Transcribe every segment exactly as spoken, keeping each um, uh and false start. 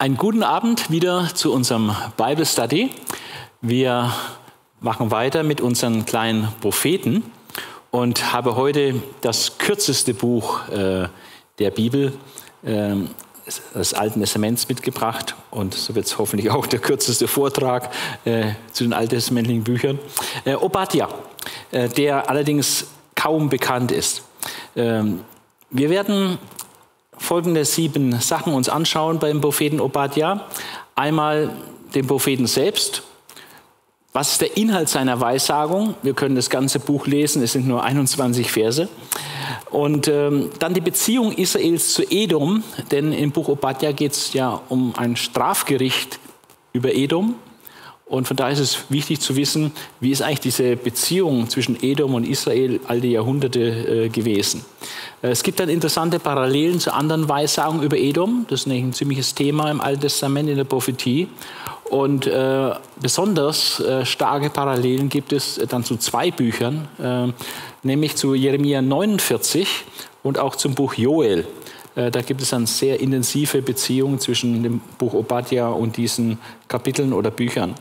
Einen guten Abend wieder zu unserem Bible Study. Wir machen weiter mit unseren kleinen Propheten und habe heute das kürzeste Buch äh, der Bibel, äh, des Alten Testaments, mitgebracht. Und so wird es hoffentlich auch der kürzeste Vortrag äh, zu den alttestamentlichen Büchern. Äh, Obadja, äh, der allerdings kaum bekannt ist. Ähm, wir werden folgende sieben Sachen uns anschauen beim Propheten Obadja. Einmal den Propheten selbst. Was ist der Inhalt seiner Weissagung? Wir können das ganze Buch lesen, es sind nur einundzwanzig Verse. Und ähm, dann die Beziehung Israels zu Edom, denn im Buch Obadja geht es ja um ein Strafgericht über Edom. Und von daher ist es wichtig zu wissen, wie ist eigentlich diese Beziehung zwischen Edom und Israel all die Jahrhunderte äh, gewesen. Es gibt dann interessante Parallelen zu anderen Weissagungen über Edom. Das ist ein ziemliches Thema im Alten Testament, in der Prophetie. Und äh, besonders äh, starke Parallelen gibt es äh, dann zu zwei Büchern, äh, nämlich zu Jeremia neunundvierzig und auch zum Buch Joel. Äh, da gibt es dann sehr intensive Beziehungen zwischen dem Buch Obadja und diesen Kapiteln oder Büchern.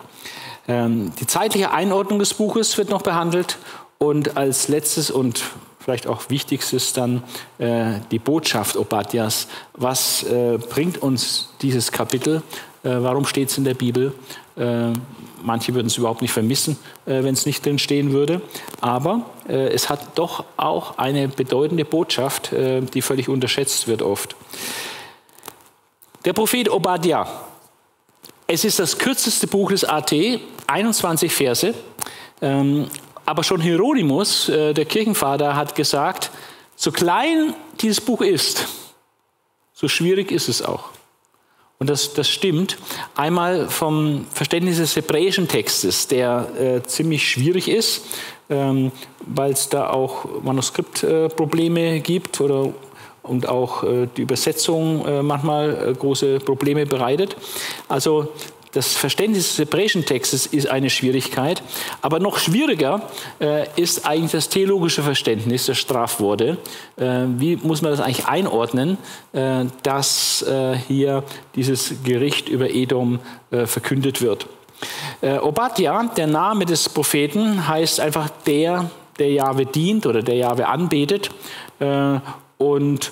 Ähm, die zeitliche Einordnung des Buches wird noch behandelt und als letztes und vielleicht auch wichtigstes dann äh, die Botschaft Obadjas. Was äh, bringt uns dieses Kapitel? Warum steht es in der Bibel? Manche würden es überhaupt nicht vermissen, wenn es nicht drin stehen würde. Aber es hat doch auch eine bedeutende Botschaft, die völlig unterschätzt wird oft. Der Prophet Obadja. Es ist das kürzeste Buch des A T, einundzwanzig Verse. Aber schon Hieronymus, der Kirchenvater, hat gesagt, so klein dieses Buch ist, so schwierig ist es auch. Und das, das stimmt. Einmal vom Verständnis des hebräischen Textes, der äh, ziemlich schwierig ist, ähm, weil es da auch Manuskriptprobleme äh, gibt oder, und auch äh, die Übersetzung äh, manchmal äh, große Probleme bereitet. Also das Verständnis des hebräischen Textes ist eine Schwierigkeit. Aber noch schwieriger äh, ist eigentlich das theologische Verständnis der Strafworte. Äh, wie muss man das eigentlich einordnen, äh, dass äh, hier dieses Gericht über Edom äh, verkündet wird? Äh, Obadja, der Name des Propheten, heißt einfach der, der Jahwe dient oder der Jahwe anbetet. Äh, und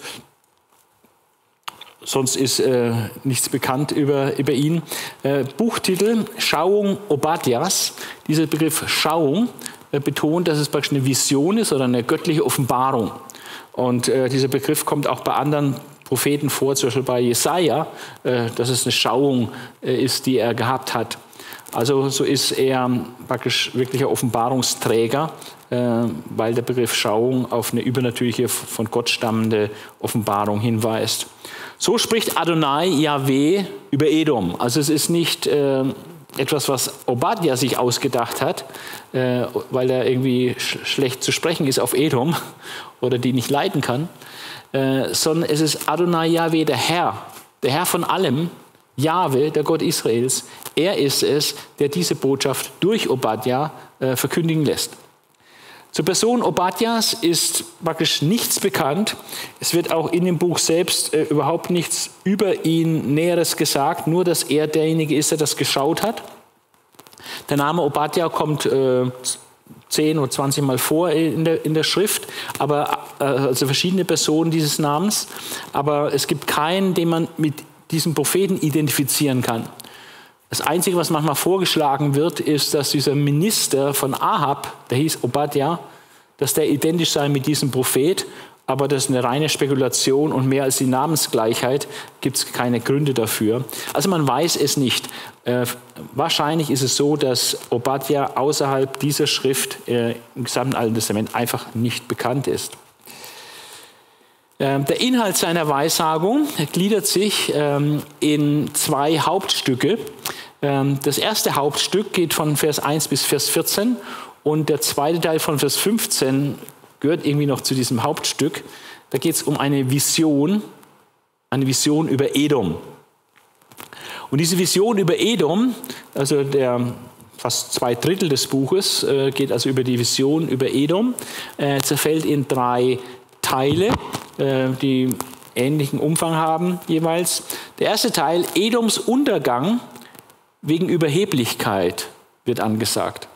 Sonst ist äh, nichts bekannt über, über ihn. Äh, Buchtitel, Schauung Obadjas. Dieser Begriff Schauung äh, betont, dass es praktisch eine Vision ist oder eine göttliche Offenbarung. Und äh, dieser Begriff kommt auch bei anderen Propheten vor, zum Beispiel bei Jesaja, äh, dass es eine Schauung äh, ist, die er gehabt hat. Also so ist er praktisch wirklicher Offenbarungsträger, äh, weil der Begriff Schauung auf eine übernatürliche, von Gott stammende Offenbarung hinweist. So spricht Adonai Jahwe über Edom. Also es ist nicht äh, etwas, was Obadja sich ausgedacht hat, äh, weil er irgendwie sch schlecht zu sprechen ist auf Edom oder die nicht leiden kann, äh, sondern es ist Adonai Jahwe, der Herr, der Herr von allem, Jahwe, der Gott Israels. Er ist es, der diese Botschaft durch Obadja äh, verkündigen lässt. Zur Person Obadjas ist praktisch nichts bekannt. Es wird auch in dem Buch selbst äh, überhaupt nichts über ihn Näheres gesagt, nur dass er derjenige ist, der das geschaut hat. Der Name Obadja kommt äh, zehn oder zwanzig Mal vor in der, in der Schrift, aber, äh, also verschiedene Personen dieses Namens. Aber es gibt keinen, den man mit diesem Propheten identifizieren kann. Das Einzige, was manchmal vorgeschlagen wird, ist, dass dieser Minister von Ahab, der hieß Obadja, dass der identisch sei mit diesem Prophet, aber das ist eine reine Spekulation und mehr als die Namensgleichheit gibt es keine Gründe dafür. Also man weiß es nicht. Äh, wahrscheinlich ist es so, dass Obadja außerhalb dieser Schrift äh, im gesamten Alten Testament einfach nicht bekannt ist. Der Inhalt seiner Weissagung gliedert sich ähm, in zwei Hauptstücke. Ähm, das erste Hauptstück geht von Vers eins bis Vers vierzehn und der zweite Teil von Vers fünfzehn gehört irgendwie noch zu diesem Hauptstück. Da geht es um eine Vision, eine Vision über Edom. Und diese Vision über Edom, also der fast zwei Drittel des Buches, äh, geht also über die Vision über Edom, äh, zerfällt in drei Teile. Die ähnlichen Umfang haben jeweils. Der erste Teil, Edoms Untergang wegen Überheblichkeit, wird angesagt.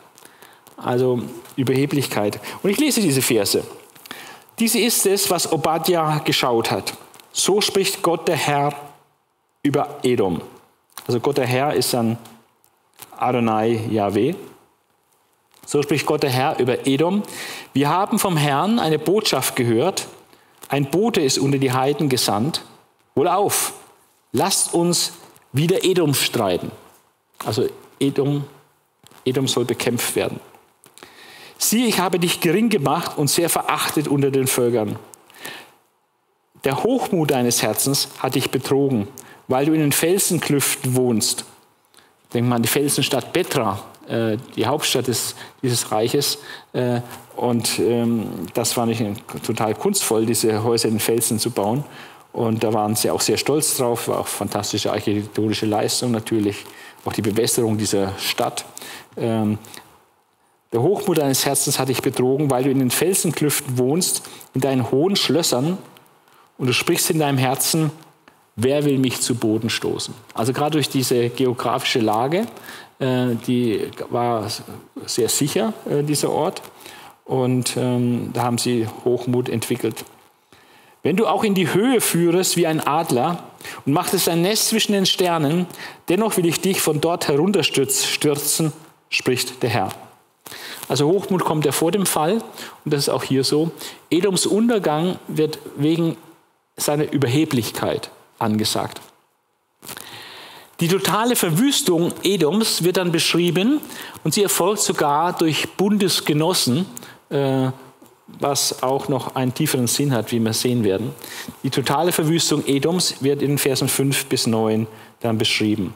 Also Überheblichkeit. Und ich lese diese Verse. Diese ist es, was Obadja geschaut hat. So spricht Gott der Herr über Edom. Also Gott der Herr ist dann Adonai Jahwe. So spricht Gott der Herr über Edom. Wir haben vom Herrn eine Botschaft gehört. Ein Bote ist unter die Heiden gesandt. Wohlauf, lasst uns wieder Edom streiten. Also Edom, Edom soll bekämpft werden. Sieh, ich habe dich gering gemacht und sehr verachtet unter den Völkern. Der Hochmut deines Herzens hat dich betrogen, weil du in den Felsenklüften wohnst. Denk mal an die Felsenstadt Petra, äh, die Hauptstadt des, dieses Reiches. Äh, und ähm, das war nicht total kunstvoll, diese Häuser in den Felsen zu bauen. Und da waren sie auch sehr stolz drauf, war auch fantastische architektonische Leistung natürlich. Auch die Bewässerung dieser Stadt. Ähm, Der Hochmut deines Herzens hat dich betrogen, weil du in den Felsenklüften wohnst, in deinen hohen Schlössern, und du sprichst in deinem Herzen, wer will mich zu Boden stoßen? Also gerade durch diese geografische Lage, äh, die war sehr sicher, äh, dieser Ort, und ähm, da haben sie Hochmut entwickelt. Wenn du auch in die Höhe führest wie ein Adler und machtest ein Nest zwischen den Sternen, dennoch will ich dich von dort herunterstürzen, spricht der Herr. Also Hochmut kommt ja vor dem Fall, und das ist auch hier so. Edoms Untergang wird wegen seiner Überheblichkeit angesagt. Die totale Verwüstung Edoms wird dann beschrieben, und sie erfolgt sogar durch Bundesgenossen, äh, was auch noch einen tieferen Sinn hat, wie wir sehen werden. Die totale Verwüstung Edoms wird in Versen fünf bis neun dann beschrieben.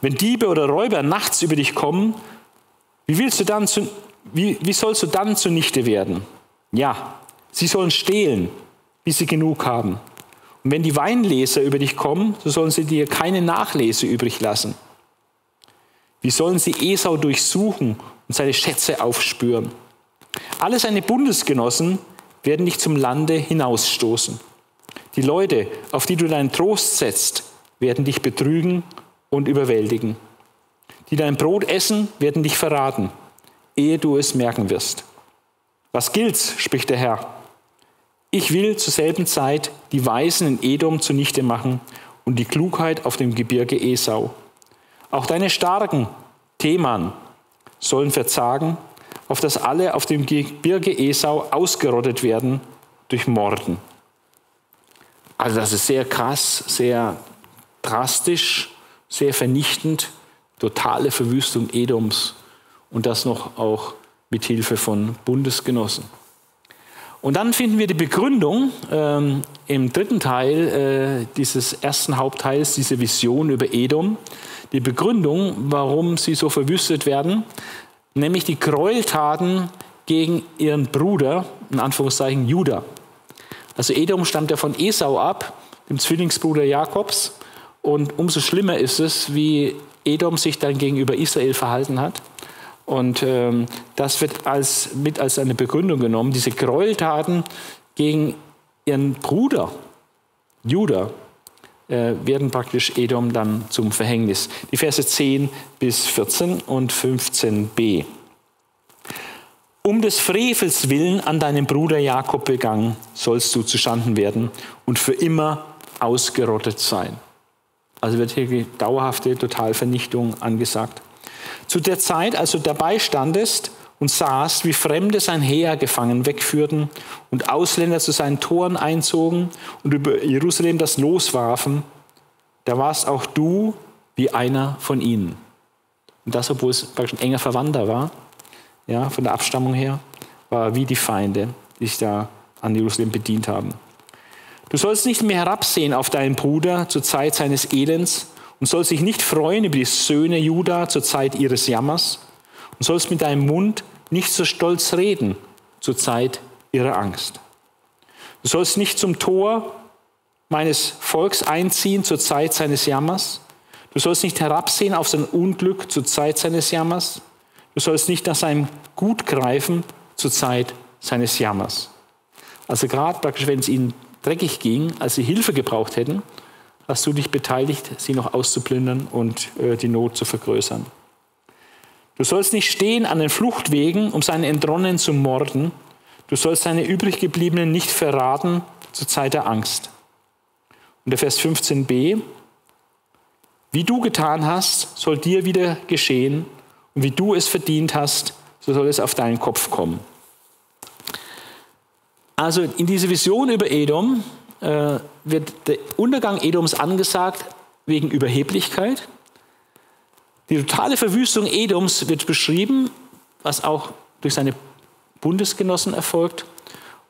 Wenn Diebe oder Räuber nachts über dich kommen, Wie, willst du dann zu, wie, wie sollst du dann zunichte werden? Ja, sie sollen stehlen, bis sie genug haben. Und wenn die Weinleser über dich kommen, so sollen sie dir keine Nachlese übrig lassen. Wie sollen sie Esau durchsuchen und seine Schätze aufspüren? Alle seine Bundesgenossen werden dich zum Lande hinausstoßen. Die Leute, auf die du deinen Trost setzt, werden dich betrügen und überwältigen. Die dein Brot essen, werden dich verraten, ehe du es merken wirst. Was gilt's, spricht der Herr. Ich will zur selben Zeit die Weisen in Edom zunichte machen und die Klugheit auf dem Gebirge Esau. Auch deine Starken, Teman, sollen verzagen, auf dass alle auf dem Gebirge Esau ausgerottet werden durch Morden. Also das ist sehr krass, sehr drastisch, sehr vernichtend. Totale Verwüstung Edoms, und das noch auch mit Hilfe von Bundesgenossen. Und dann finden wir die Begründung ähm, im dritten Teil äh, dieses ersten Hauptteils, diese Vision über Edom, die Begründung, warum sie so verwüstet werden, nämlich die Gräueltaten gegen ihren Bruder, in Anführungszeichen Juda. Also Edom stammt ja von Esau ab, dem Zwillingsbruder Jakobs, und umso schlimmer ist es, wie Edom sich dann gegenüber Israel verhalten hat. Und ähm, das wird als, mit als eine Begründung genommen. Diese Gräueltaten gegen ihren Bruder Juda äh, werden praktisch Edom dann zum Verhängnis. Die Verse zehn bis vierzehn und fünfzehn b. Um des Frevels willen an deinem Bruder Jakob begangen, sollst du zuschanden werden und für immer ausgerottet sein. Also wird hier dauerhafte Totalvernichtung angesagt. Zu der Zeit, als du dabei standest und sahst, wie Fremde sein Heer gefangen wegführten und Ausländer zu seinen Toren einzogen und über Jerusalem das Los warfen, da warst auch du wie einer von ihnen. Und das, obwohl es praktisch ein enger Verwandter war, ja, von der Abstammung her, war wie die Feinde, die sich da an Jerusalem bedient haben. Du sollst nicht mehr herabsehen auf deinen Bruder zur Zeit seines Elends und sollst dich nicht freuen über die Söhne Juda zur Zeit ihres Jammers und sollst mit deinem Mund nicht so stolz reden zur Zeit ihrer Angst. Du sollst nicht zum Tor meines Volks einziehen zur Zeit seines Jammers. Du sollst nicht herabsehen auf sein Unglück zur Zeit seines Jammers. Du sollst nicht nach seinem Gut greifen zur Zeit seines Jammers. Also gerade praktisch, wenn es ihnen dreckig ging, als sie Hilfe gebraucht hätten, hast du dich beteiligt, sie noch auszuplündern und äh, die Not zu vergrößern. Du sollst nicht stehen an den Fluchtwegen, um seine Entronnenen zu morden. Du sollst seine übriggebliebenen nicht verraten zur Zeit der Angst. Und der Vers fünfzehn b, wie du getan hast, soll dir wieder geschehen, und wie du es verdient hast, so soll es auf deinen Kopf kommen. Also in diese Vision über Edom äh, wird der Untergang Edoms angesagt wegen Überheblichkeit. Die totale Verwüstung Edoms wird beschrieben, was auch durch seine Bundesgenossen erfolgt.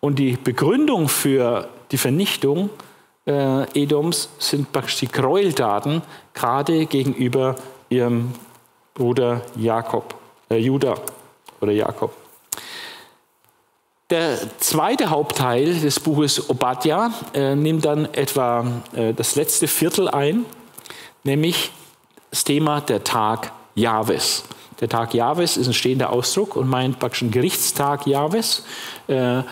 Und die Begründung für die Vernichtung äh, Edoms sind praktisch die Gräueltaten, gerade gegenüber ihrem Bruder Jakob, äh, Juda oder Jakob. Der zweite Hauptteil des Buches Obadja äh, nimmt dann etwa äh, das letzte Viertel ein, nämlich das Thema der Tag Jahwes. Der Tag Jahwes ist ein stehender Ausdruck und meint praktisch einen Gerichtstag Jahwes, äh,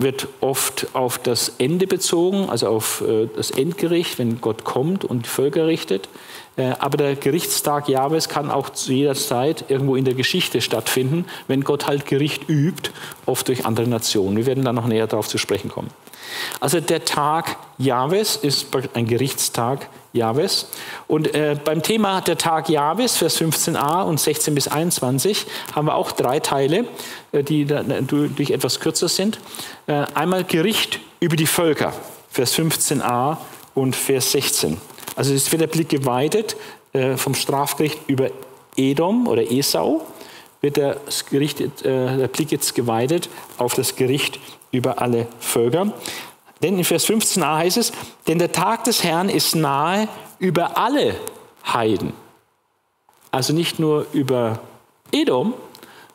wird oft auf das Ende bezogen, also auf äh, das Endgericht, wenn Gott kommt und die Völker richtet. Äh, aber der Gerichtstag Jahwes kann auch zu jeder Zeit irgendwo in der Geschichte stattfinden, wenn Gott halt Gericht übt, oft durch andere Nationen. Wir werden dann noch näher darauf zu sprechen kommen. Also der Tag Jahwes ist ein Gerichtstag Jahwes. Und äh, beim Thema der Tag Jahwes, Vers fünfzehn a und sechzehn bis einundzwanzig, haben wir auch drei Teile, die durch etwas kürzer sind. Äh, einmal Gericht über die Völker, Vers fünfzehn a und Vers sechzehn. Also es wird der Blick geweitet äh, vom Strafgericht über Edom oder Esau, wird das Gericht, äh, der Blick jetzt geweitet auf das Gericht über alle Völker. Denn in Vers fünfzehn a heißt es, denn der Tag des Herrn ist nahe über alle Heiden. Also nicht nur über Edom,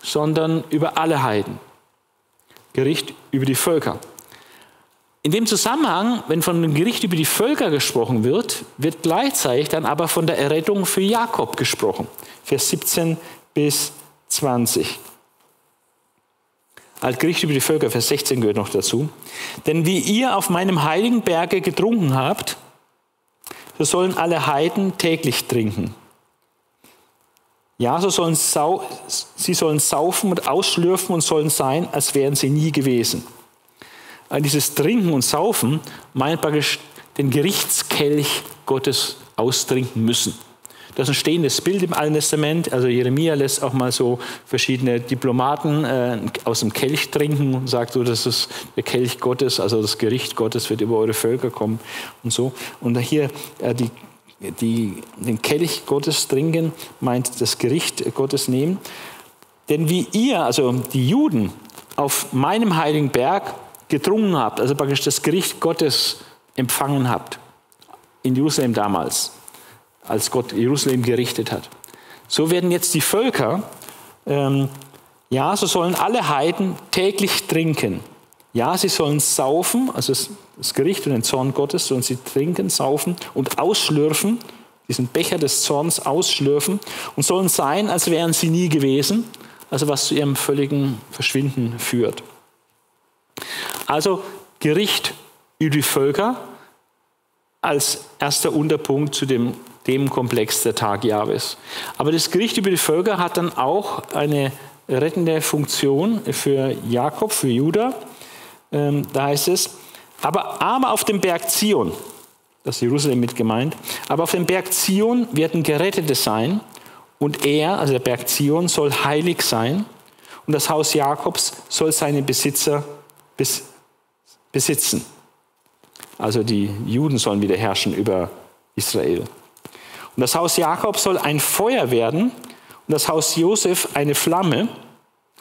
sondern über alle Heiden. Gericht über die Völker. In dem Zusammenhang, wenn von dem Gericht über die Völker gesprochen wird, wird gleichzeitig dann aber von der Errettung für Jakob gesprochen. Vers siebzehn bis zwanzig. Als Gericht über die Völker, Vers sechzehn gehört noch dazu. Denn wie ihr auf meinem heiligen Berge getrunken habt, so sollen alle Heiden täglich trinken. Ja, so sollen sau sie sollen saufen und ausschlürfen und sollen sein, als wären sie nie gewesen. Also dieses Trinken und Saufen meint praktisch den Gerichtskelch Gottes austrinken müssen. Das ist ein stehendes Bild im Alten Testament. Also Jeremia lässt auch mal so verschiedene Diplomaten äh, aus dem Kelch trinken und sagt so, das ist der Kelch Gottes, also das Gericht Gottes wird über eure Völker kommen und so. Und hier äh, die, die, den Kelch Gottes trinken meint das Gericht Gottes nehmen. Denn wie ihr, also die Juden, auf meinem heiligen Berg getrunken habt, also praktisch das Gericht Gottes empfangen habt, in Jerusalem damals, als Gott Jerusalem gerichtet hat. So werden jetzt die Völker, ähm, ja, so sollen alle Heiden täglich trinken. Ja, sie sollen saufen, also das Gericht und den Zorn Gottes, sollen sie trinken, saufen und ausschlürfen, diesen Becher des Zorns ausschlürfen und sollen sein, als wären sie nie gewesen, also was zu ihrem völligen Verschwinden führt. Also Gericht über die Völker als erster Unterpunkt zu dem Themenkomplex der Tag Jahwes. Aber das Gericht über die Völker hat dann auch eine rettende Funktion für Jakob, für Juda. Ähm, da heißt es, aber, aber auf dem Berg Zion, das ist Jerusalem mit gemeint, aber auf dem Berg Zion werden Gerettete sein und er, also der Berg Zion, soll heilig sein und das Haus Jakobs soll seine Besitzer bes- besitzen. Also die Juden sollen wieder herrschen über Israel. Und das Haus Jakob soll ein Feuer werden und das Haus Josef eine Flamme,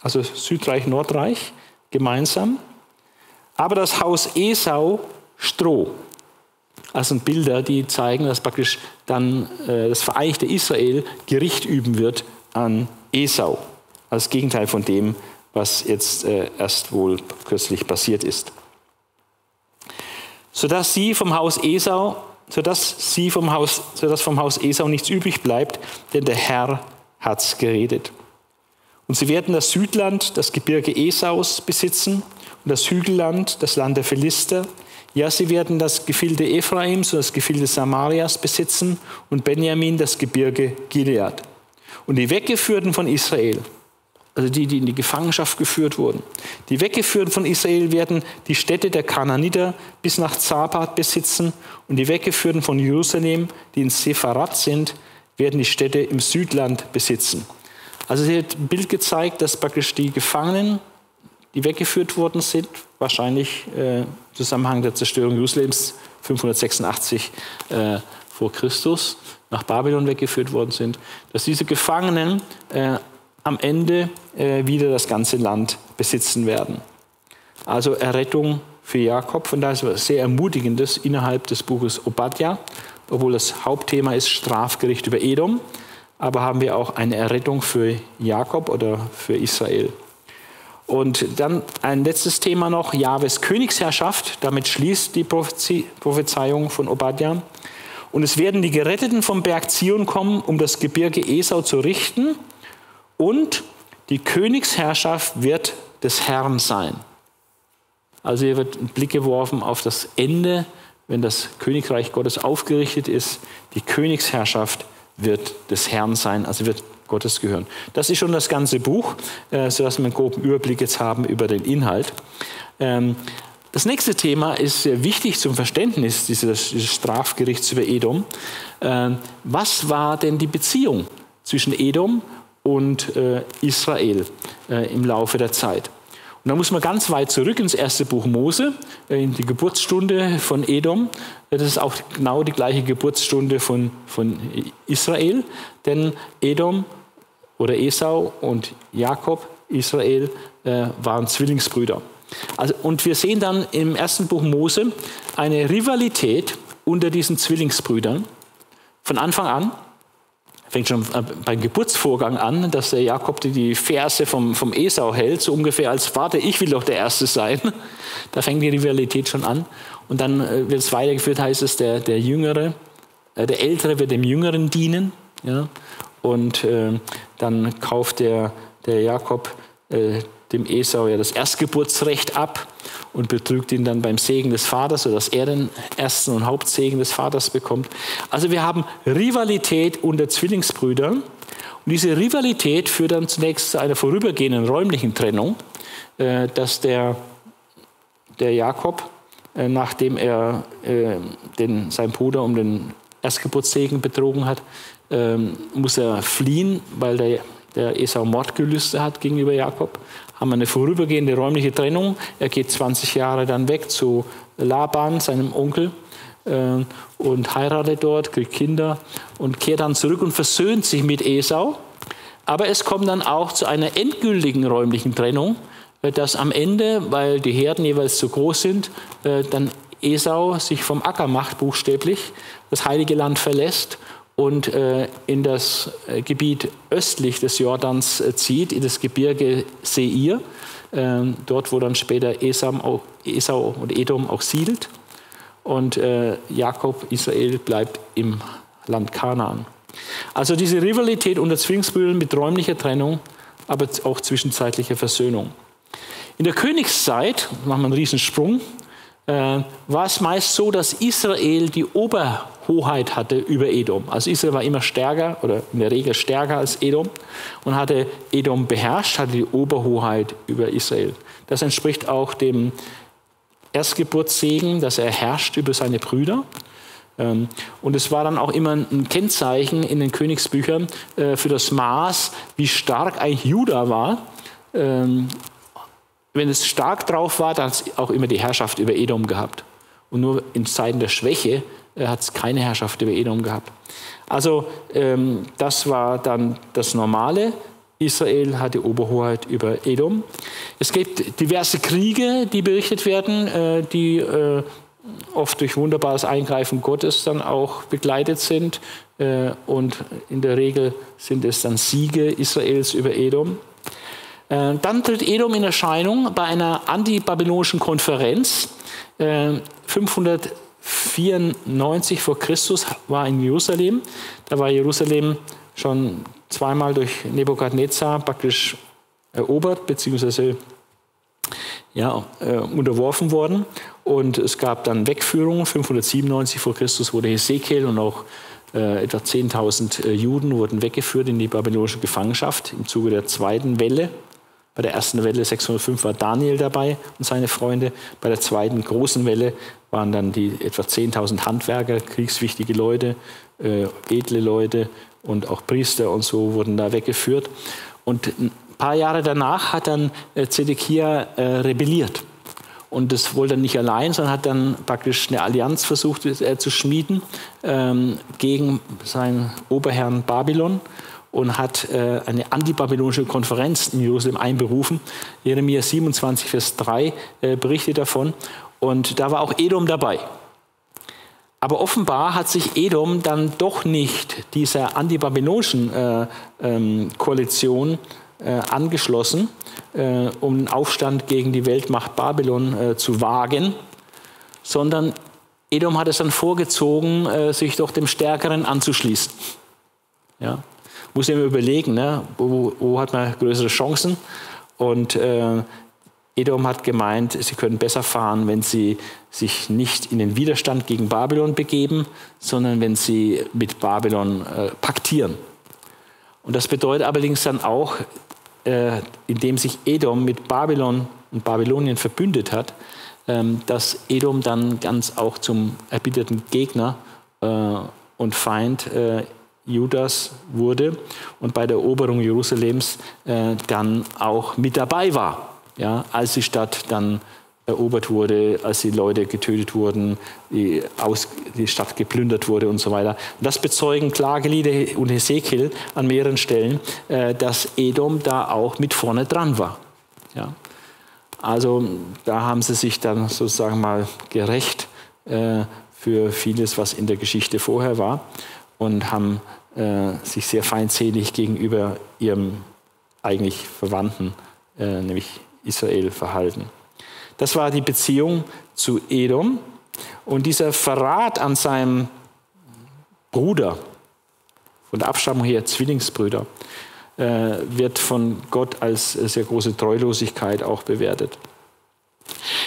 also Südreich, Nordreich, gemeinsam. Aber das Haus Esau Stroh. Also Bilder, die zeigen, dass praktisch dann äh, das vereinigte Israel Gericht üben wird an Esau. Als Gegenteil von dem, was jetzt äh, erst wohl kürzlich passiert ist. Sodass sie vom Haus Esau sodass sie vom Haus, sodass vom Haus Esau nichts übrig bleibt, denn der Herr hat's geredet. Und sie werden das Südland, das Gebirge Esaus besitzen und das Hügelland, das Land der Philister, Ja, sie werden das Gefilde Ephraims und das Gefilde Samarias besitzen und Benjamin das Gebirge Gilead. Und die Weggeführten von Israel, also die, die in die Gefangenschaft geführt wurden, die Weggeführten von Israel werden die Städte der Kanaaniter bis nach Zarpath besitzen und die Weggeführten von Jerusalem, die in Sepharad sind, werden die Städte im Südland besitzen. Also hier hat ein Bild gezeigt, dass praktisch die Gefangenen, die weggeführt worden sind, wahrscheinlich äh, im Zusammenhang der Zerstörung Jerusalems fünfhundertsechsundachtzig äh, vor Christus nach Babylon weggeführt worden sind, dass diese Gefangenen äh, am Ende äh, wieder das ganze Land besitzen werden. Also Errettung für Jakob, von daher ist etwas sehr Ermutigendes innerhalb des Buches Obadja, obwohl das Hauptthema ist Strafgericht über Edom, aber haben wir auch eine Errettung für Jakob oder für Israel. Und dann ein letztes Thema noch, Jahwes Königsherrschaft. Damit schließt die Prophezei- Prophezeiung von Obadja. Und es werden die Geretteten vom Berg Zion kommen, um das Gebirge Esau zu richten. Und die Königsherrschaft wird des Herrn sein. Also hier wird ein Blick geworfen auf das Ende, wenn das Königreich Gottes aufgerichtet ist. Die Königsherrschaft wird des Herrn sein, also wird Gottes gehören. Das ist schon das ganze Buch, sodass wir einen groben Überblick jetzt haben über den Inhalt. Das nächste Thema ist sehr wichtig zum Verständnis dieses Strafgerichts über Edom. Was war denn die Beziehung zwischen Edom und Israel im Laufe der Zeit? Und da muss man ganz weit zurück ins erste Buch Mose, in die Geburtsstunde von Edom. Das ist auch genau die gleiche Geburtsstunde von, von Israel, denn Edom oder Esau und Jakob, Israel, äh, waren Zwillingsbrüder. Also, und wir sehen dann im ersten Buch Mose eine Rivalität unter diesen Zwillingsbrüdern von Anfang an. Fängt schon beim Geburtsvorgang an, dass der Jakob die Verse vom, vom Esau hält, so ungefähr als Vater, ich will doch der Erste sein. Da fängt die Rivalität schon an. Und dann wird es weitergeführt, heißt es, der, der Jüngere, der Ältere wird dem Jüngeren dienen. Ja? Und äh, dann kauft der, der Jakob äh, dem Esau ja das Erstgeburtsrecht ab und betrügt ihn dann beim Segen des Vaters, sodass er den ersten und Hauptsegen des Vaters bekommt. Also wir haben Rivalität unter Zwillingsbrüdern. Und diese Rivalität führt dann zunächst zu einer vorübergehenden räumlichen Trennung, dass der, der Jakob, nachdem er den, seinen Bruder um den Erstgeburtssegen betrogen hat, muss er fliehen, weil der Der Esau Mordgelüste hat gegenüber Jakob. Haben wir eine vorübergehende räumliche Trennung. Er geht zwanzig Jahre dann weg zu Laban, seinem Onkel, äh, und heiratet dort, kriegt Kinder und kehrt dann zurück und versöhnt sich mit Esau. Aber es kommt dann auch zu einer endgültigen räumlichen Trennung, dass am Ende, weil die Herden jeweils zu groß sind, äh, dann Esau sich vom Acker macht, buchstäblich, das heilige Land verlässt und äh, in das äh, Gebiet östlich des Jordans äh, zieht, in das Gebirge Seir, äh, dort, wo dann später Esam auch, Esau und Edom auch siedelt. Und äh, Jakob, Israel, bleibt im Land Kanaan. Also diese Rivalität unter Zwillingsbrüdern mit räumlicher Trennung, aber auch zwischenzeitlicher Versöhnung. In der Königszeit, machen wir einen Riesensprung, äh, war es meist so, dass Israel die Ober Hoheit hatte über Edom. Also Israel war immer stärker oder in der Regel stärker als Edom und hatte Edom beherrscht, hatte die Oberhoheit über Israel. Das entspricht auch dem Erstgeburtssegen, dass er herrscht über seine Brüder. Und es war dann auch immer ein Kennzeichen in den Königsbüchern für das Maß, wie stark eigentlich Juda war. Wenn es stark drauf war, dann hat es auch immer die Herrschaft über Edom gehabt. Und nur in Zeiten der Schwäche hat es keine Herrschaft über Edom gehabt. Also ähm, das war dann das Normale. Israel hatte Oberhoheit über Edom. Es gibt diverse Kriege, die berichtet werden, äh, die äh, oft durch wunderbares Eingreifen Gottes dann auch begleitet sind. Äh, und in der Regel sind es dann Siege Israels über Edom. Äh, dann tritt Edom in Erscheinung bei einer antibabylonischen Konferenz. fünfhundertvierundneunzig vor Christus war in Jerusalem. Da war Jerusalem schon zweimal durch Nebukadnezar praktisch erobert, beziehungsweise ja, äh, unterworfen worden. Und es gab dann Wegführungen. fünfhundertsiebenundneunzig vor Christus wurde Hesekiel und auch äh, etwa zehntausend äh, Juden wurden weggeführt in die babylonische Gefangenschaft im Zuge der zweiten Welle. Bei der ersten Welle sechshundertfünf war Daniel dabei und seine Freunde. Bei der zweiten großen Welle waren dann die etwa zehntausend Handwerker, kriegswichtige Leute, äh, edle Leute und auch Priester und so wurden da weggeführt. Und ein paar Jahre danach hat dann äh, Zedekia äh, rebelliert. Und das wollte er nicht allein, sondern hat dann praktisch eine Allianz versucht äh, zu schmieden ähm, gegen seinen Oberherrn Babylon und hat äh, eine antibabylonische Konferenz in Jerusalem einberufen. Jeremia siebenundzwanzig, Vers drei äh, berichtet davon. Und da war auch Edom dabei. Aber offenbar hat sich Edom dann doch nicht dieser antibabylonischen äh, ähm, Koalition äh, angeschlossen, äh, um einen Aufstand gegen die Weltmacht Babylon äh, zu wagen, sondern Edom hat es dann vorgezogen, äh, sich doch dem Stärkeren anzuschließen. Ja? Muss ich mir überlegen, ne? wo, wo hat man größere Chancen? Und äh, Edom hat gemeint, sie können besser fahren, wenn sie sich nicht in den Widerstand gegen Babylon begeben, sondern wenn sie mit Babylon äh, paktieren. Und das bedeutet allerdings dann auch, äh, indem sich Edom mit Babylon und Babylonien verbündet hat, äh, dass Edom dann ganz auch zum erbitterten Gegner äh, und Feind äh, Judas wurde und bei der Eroberung Jerusalems äh, dann auch mit dabei war. Ja, als die Stadt dann erobert wurde, als die Leute getötet wurden, die, aus, die Stadt geplündert wurde und so weiter. Und das bezeugen Klagelieder und Hesekiel an mehreren Stellen, äh, dass Edom da auch mit vorne dran war. Ja. Also da haben sie sich dann sozusagen mal gerecht äh, für vieles, was in der Geschichte vorher war und haben äh, sich sehr feindselig gegenüber ihrem eigentlich Verwandten, äh, nämlich Israel, verhalten. Das war die Beziehung zu Edom. Und dieser Verrat an seinem Bruder, von der Abstammung her Zwillingsbrüder, äh, wird von Gott als sehr große Treulosigkeit auch bewertet.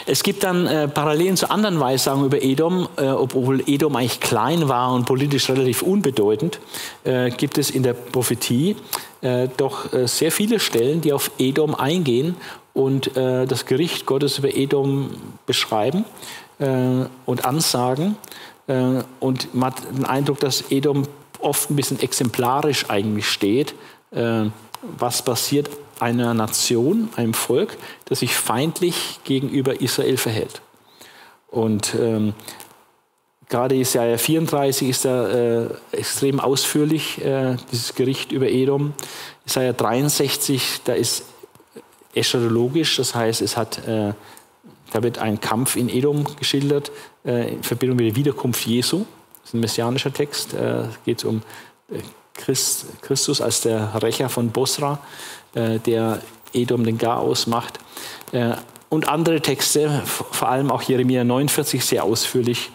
Es gibt dann äh, Parallelen zu anderen Weissagungen über Edom, äh, obwohl Edom eigentlich klein war und politisch relativ unbedeutend, äh, gibt es in der Prophetie äh, doch äh, sehr viele Stellen, die auf Edom eingehen und äh, das Gericht Gottes über Edom beschreiben äh, und ansagen. Äh, und man hat den Eindruck, dass Edom oft ein bisschen exemplarisch eigentlich steht, äh, was passiert einer Nation, einem Volk, das sich feindlich gegenüber Israel verhält. Und ähm, gerade Jesaja vierunddreißig ist da äh, extrem ausführlich, äh, dieses Gericht über Edom. Jesaja dreiundsechzig, da ist eschatologisch, das heißt, es hat, äh, da wird ein Kampf in Edom geschildert, äh, in Verbindung mit der Wiederkunft Jesu. Das ist ein messianischer Text, äh, geht es um äh, Christ, Christus als der Rächer von Bosra, der Edom den Chaos macht. Und andere Texte, vor allem auch Jeremia neunundvierzig, sehr ausführlich.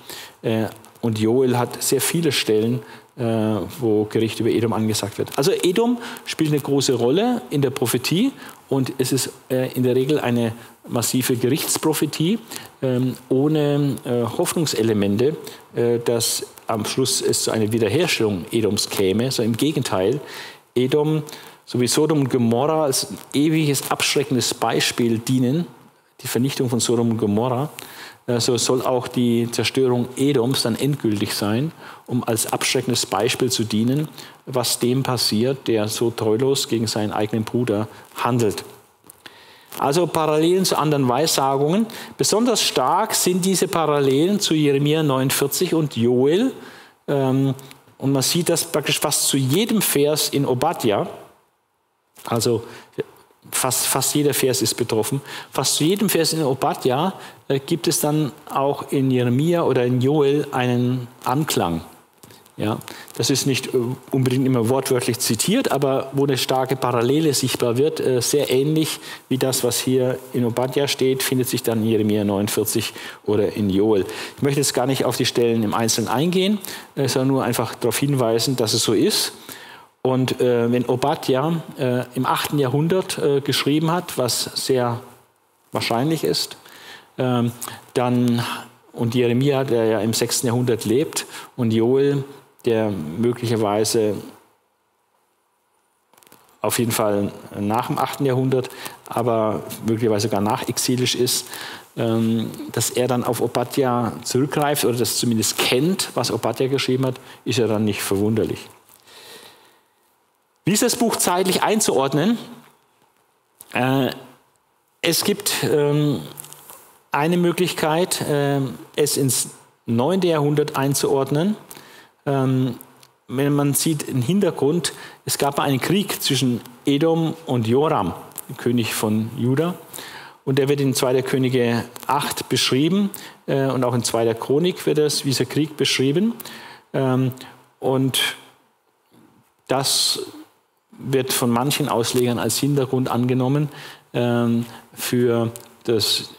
Und Joel hat sehr viele Stellen, wo Gericht über Edom angesagt wird. Also Edom spielt eine große Rolle in der Prophetie und es ist in der Regel eine massive Gerichtsprophetie ohne Hoffnungselemente, dass am Schluss es zu einer Wiederherstellung Edoms käme, sondern im Gegenteil. Edom, so wie Sodom und Gomorra als ein ewiges, abschreckendes Beispiel dienen, die Vernichtung von Sodom und Gomorra, so soll auch die Zerstörung Edoms dann endgültig sein, um als abschreckendes Beispiel zu dienen, was dem passiert, der so treulos gegen seinen eigenen Bruder handelt. Also Parallelen zu anderen Weissagungen. Besonders stark sind diese Parallelen zu Jeremia neunundvierzig und Joel. Und man sieht das praktisch fast zu jedem Vers in Obadja. Also fast, fast jeder Vers ist betroffen. Fast zu jedem Vers in Obadja äh, gibt es dann auch in Jeremia oder in Joel einen Anklang. Ja, das ist nicht äh, unbedingt immer wortwörtlich zitiert, aber wo eine starke Parallele sichtbar wird, äh, sehr ähnlich wie das, was hier in Obadja steht, findet sich dann in Jeremia neunundvierzig oder in Joel. Ich möchte jetzt gar nicht auf die Stellen im Einzelnen eingehen, äh, sondern nur einfach darauf hinweisen, dass es so ist. Und äh, wenn Obadja äh, im achten Jahrhundert äh, geschrieben hat, was sehr wahrscheinlich ist, ähm, dann, und Jeremia, der ja im sechsten Jahrhundert lebt, und Joel, der möglicherweise auf jeden Fall nach dem achten Jahrhundert, aber möglicherweise sogar nachexilisch ist, ähm, dass er dann auf Obadja zurückgreift oder das zumindest kennt, was Obadja geschrieben hat, ist ja dann nicht verwunderlich. Wie ist das Buch zeitlich einzuordnen? Äh, es gibt ähm, eine Möglichkeit, äh, es ins neunte Jahrhundert einzuordnen. Ähm, wenn man sieht den Hintergrund, es gab einen Krieg zwischen Edom und Joram, dem König von Juda. Und der wird in zweiter Könige acht beschrieben äh, und auch in zweiter Chronik wird es, dieser Krieg beschrieben. Ähm, und das wird von manchen Auslegern als Hintergrund angenommen ähm, für das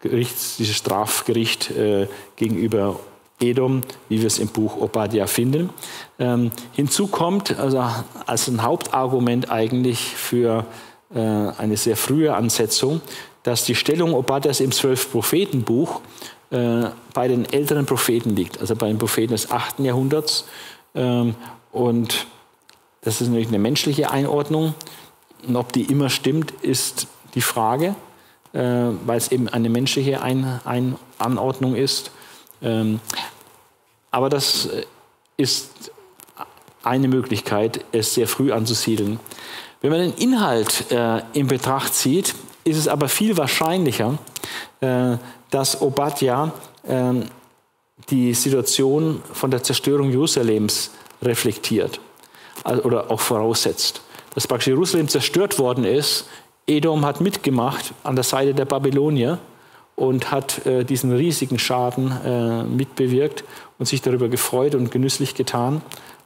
Gericht, dieses Strafgericht äh, gegenüber Edom, wie wir es im Buch Obadja finden. Ähm, hinzu kommt also als ein Hauptargument eigentlich für äh, eine sehr frühe Ansetzung, dass die Stellung Obadjas im Zwölf-Propheten-Buch äh, bei den älteren Propheten liegt, also bei den Propheten des achten Jahrhunderts. Ähm, und das ist natürlich eine menschliche Einordnung. Und ob die immer stimmt, ist die Frage, äh, weil es eben eine menschliche Ein- Ein- Anordnung ist. Ähm, aber das ist eine Möglichkeit, es sehr früh anzusiedeln. Wenn man den Inhalt äh, in Betracht zieht, ist es aber viel wahrscheinlicher, äh, dass Obadja äh, die Situation von der Zerstörung Jerusalems reflektiert oder auch voraussetzt. Dass praktisch Jerusalem zerstört worden ist, Edom hat mitgemacht an der Seite der Babylonier und hat äh, diesen riesigen Schaden äh, mitbewirkt und sich darüber gefreut und genüsslich getan.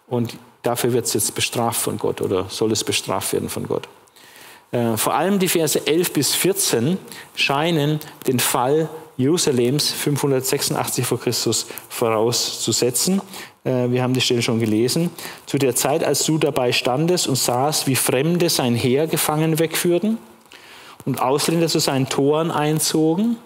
Und dafür wird es jetzt bestraft von Gott oder soll es bestraft werden von Gott. Äh, vor allem die Verse elf bis vierzehn scheinen den Fall Jerusalems fünfhundertsechsundachtzig vor Christus vorauszusetzen. Äh, wir haben die Stelle schon gelesen. Zu der Zeit, als du dabei standest und sahst, wie Fremde sein Heer gefangen wegführten und Ausländer zu seinen Toren einzogen.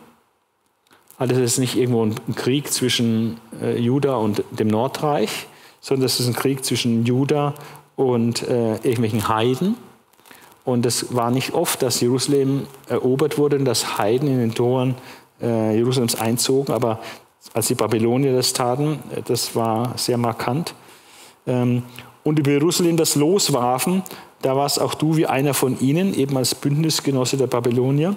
Also das ist nicht irgendwo ein Krieg zwischen äh, Juda und dem Nordreich, sondern das ist ein Krieg zwischen Juda und äh, irgendwelchen Heiden. Und es war nicht oft, dass Jerusalem erobert wurde und dass Heiden in den Toren äh, Jerusalems einzogen, aber als die Babylonier das taten, das war sehr markant. Ähm, und über Jerusalem das Los warfen, da warst auch du wie einer von ihnen, eben als Bündnisgenosse der Babylonier.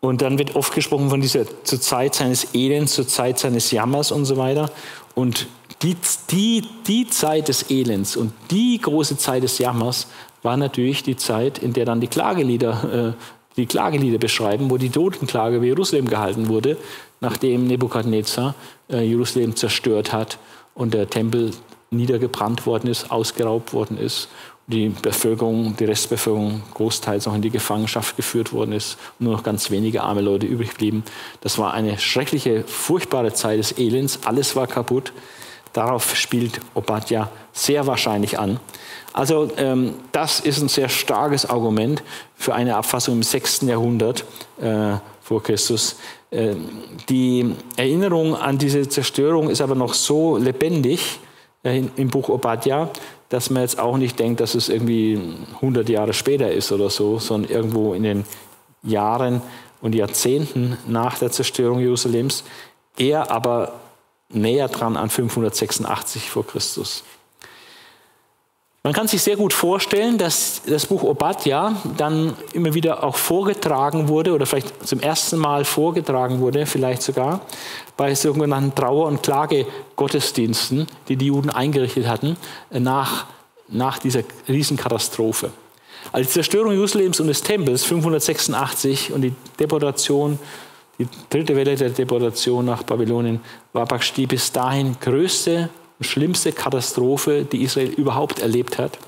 Und dann wird oft gesprochen von dieser zur Zeit seines Elends, zur Zeit seines Jammers und so weiter. Und die, die, die Zeit des Elends und die große Zeit des Jammers war natürlich die Zeit, in der dann die Klagelieder, äh, die Klagelieder beschreiben, wo die Totenklage über Jerusalem gehalten wurde, nachdem Nebukadnezar äh, Jerusalem zerstört hat und der Tempel niedergebrannt worden ist, ausgeraubt worden ist, die Bevölkerung, die Restbevölkerung großteils noch in die Gefangenschaft geführt worden ist, nur noch ganz wenige arme Leute übrig blieben. Das war eine schreckliche, furchtbare Zeit des Elends, alles war kaputt. Darauf spielt Obadja sehr wahrscheinlich an. Also ähm, das ist ein sehr starkes Argument für eine Abfassung im sechsten Jahrhundert äh, vor Christus. Äh, die Erinnerung an diese Zerstörung ist aber noch so lebendig, im Buch Obadja, dass man jetzt auch nicht denkt, dass es irgendwie hundert Jahre später ist oder so, sondern irgendwo in den Jahren und Jahrzehnten nach der Zerstörung Jerusalems, eher aber näher dran an fünfhundertsechsundachtzig vor Christus. Man kann sich sehr gut vorstellen, dass das Buch Obadja dann immer wieder auch vorgetragen wurde oder vielleicht zum ersten Mal vorgetragen wurde, vielleicht sogar bei sogenannten Trauer- und Klagegottesdiensten, die die Juden eingerichtet hatten, nach, nach dieser Riesenkatastrophe. Also die Zerstörung Jerusalems und des Tempels fünfhundertsechsundachtzig und die Deportation, die dritte Welle der Deportation nach Babylonien, war praktisch die bis dahin größte schlimmste Katastrophe, die Israel überhaupt erlebt hat.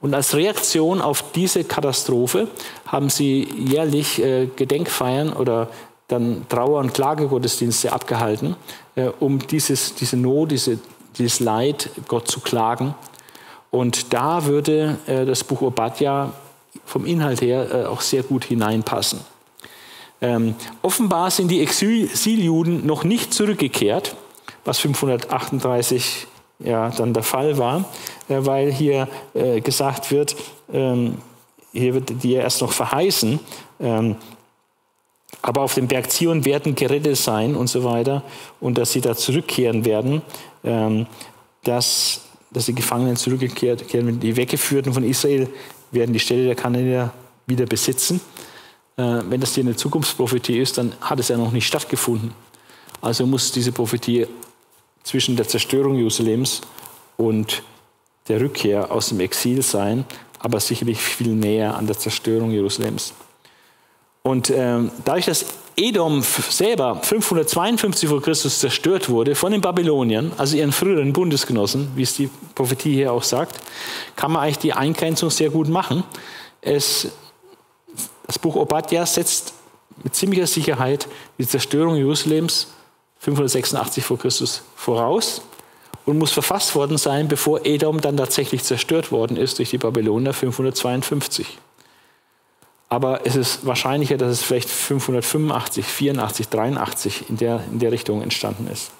Und als Reaktion auf diese Katastrophe haben sie jährlich äh, Gedenkfeiern oder dann Trauer- und Klagegottesdienste abgehalten, äh, um dieses, diese Not, diese, dieses Leid Gott zu klagen. Und da würde äh, das Buch Obadja vom Inhalt her auch sehr gut hineinpassen. Ähm, offenbar sind die Exiljuden noch nicht zurückgekehrt, was fünfhundertachtunddreißig ja, dann der Fall war, äh, weil hier äh, gesagt wird, ähm, hier wird die ja erst noch verheißen, ähm, aber auf dem Berg Zion werden gerettet sein und so weiter und dass sie da zurückkehren werden, ähm, dass, dass die Gefangenen zurückgekehrt werden, die Weggeführten von Israel werden die Städte der Kanaaniter wieder besitzen. Wenn das hier eine Zukunftsprophetie ist, dann hat es ja noch nicht stattgefunden. Also muss diese Prophetie zwischen der Zerstörung Jerusalems und der Rückkehr aus dem Exil sein, aber sicherlich viel näher an der Zerstörung Jerusalems. Und ähm, dadurch, dass Edom selber fünfhundertzweiundfünfzig vor Christus zerstört wurde von den Babyloniern, also ihren früheren Bundesgenossen, wie es die Prophetie hier auch sagt, kann man eigentlich die Eingrenzung sehr gut machen. Es Das Buch Obadja setzt mit ziemlicher Sicherheit die Zerstörung Jerusalems fünfhundertsechsundachtzig vor Christus voraus und muss verfasst worden sein, bevor Edom dann tatsächlich zerstört worden ist durch die Babylonier fünfhundertzweiundfünfzig. Aber es ist wahrscheinlicher, dass es vielleicht fünfhundertfünfundachtzig, vierundachtzig, dreiundachtzig in der, in der Richtung entstanden ist.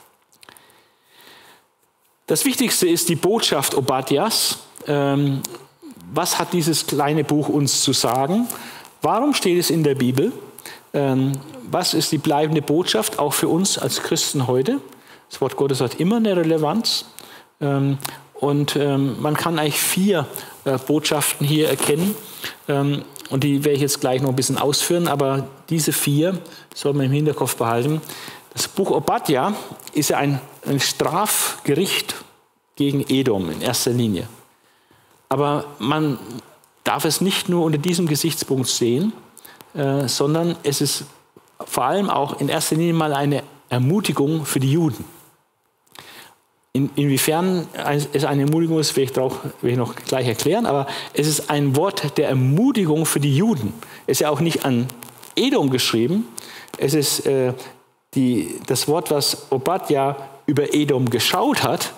Das Wichtigste ist die Botschaft Obadjas. Ähm, was hat dieses kleine Buch uns zu sagen? Warum steht es in der Bibel? Was ist die bleibende Botschaft, auch für uns als Christen heute? Das Wort Gottes hat immer eine Relevanz. Und man kann eigentlich vier Botschaften hier erkennen. Und die werde ich jetzt gleich noch ein bisschen ausführen. Aber diese vier soll man im Hinterkopf behalten. Das Buch Obadja ist ja ein, ein Strafgericht gegen Edom in erster Linie. Aber man darf es nicht nur unter diesem Gesichtspunkt sehen, äh, sondern es ist vor allem auch in erster Linie mal eine Ermutigung für die Juden. In, inwiefern es eine Ermutigung ist, will ich, drauf, will ich noch gleich erklären, aber es ist ein Wort der Ermutigung für die Juden. Es ist ja auch nicht an Edom geschrieben, es ist äh, die, das Wort, was Obadja über Edom geschaut hat,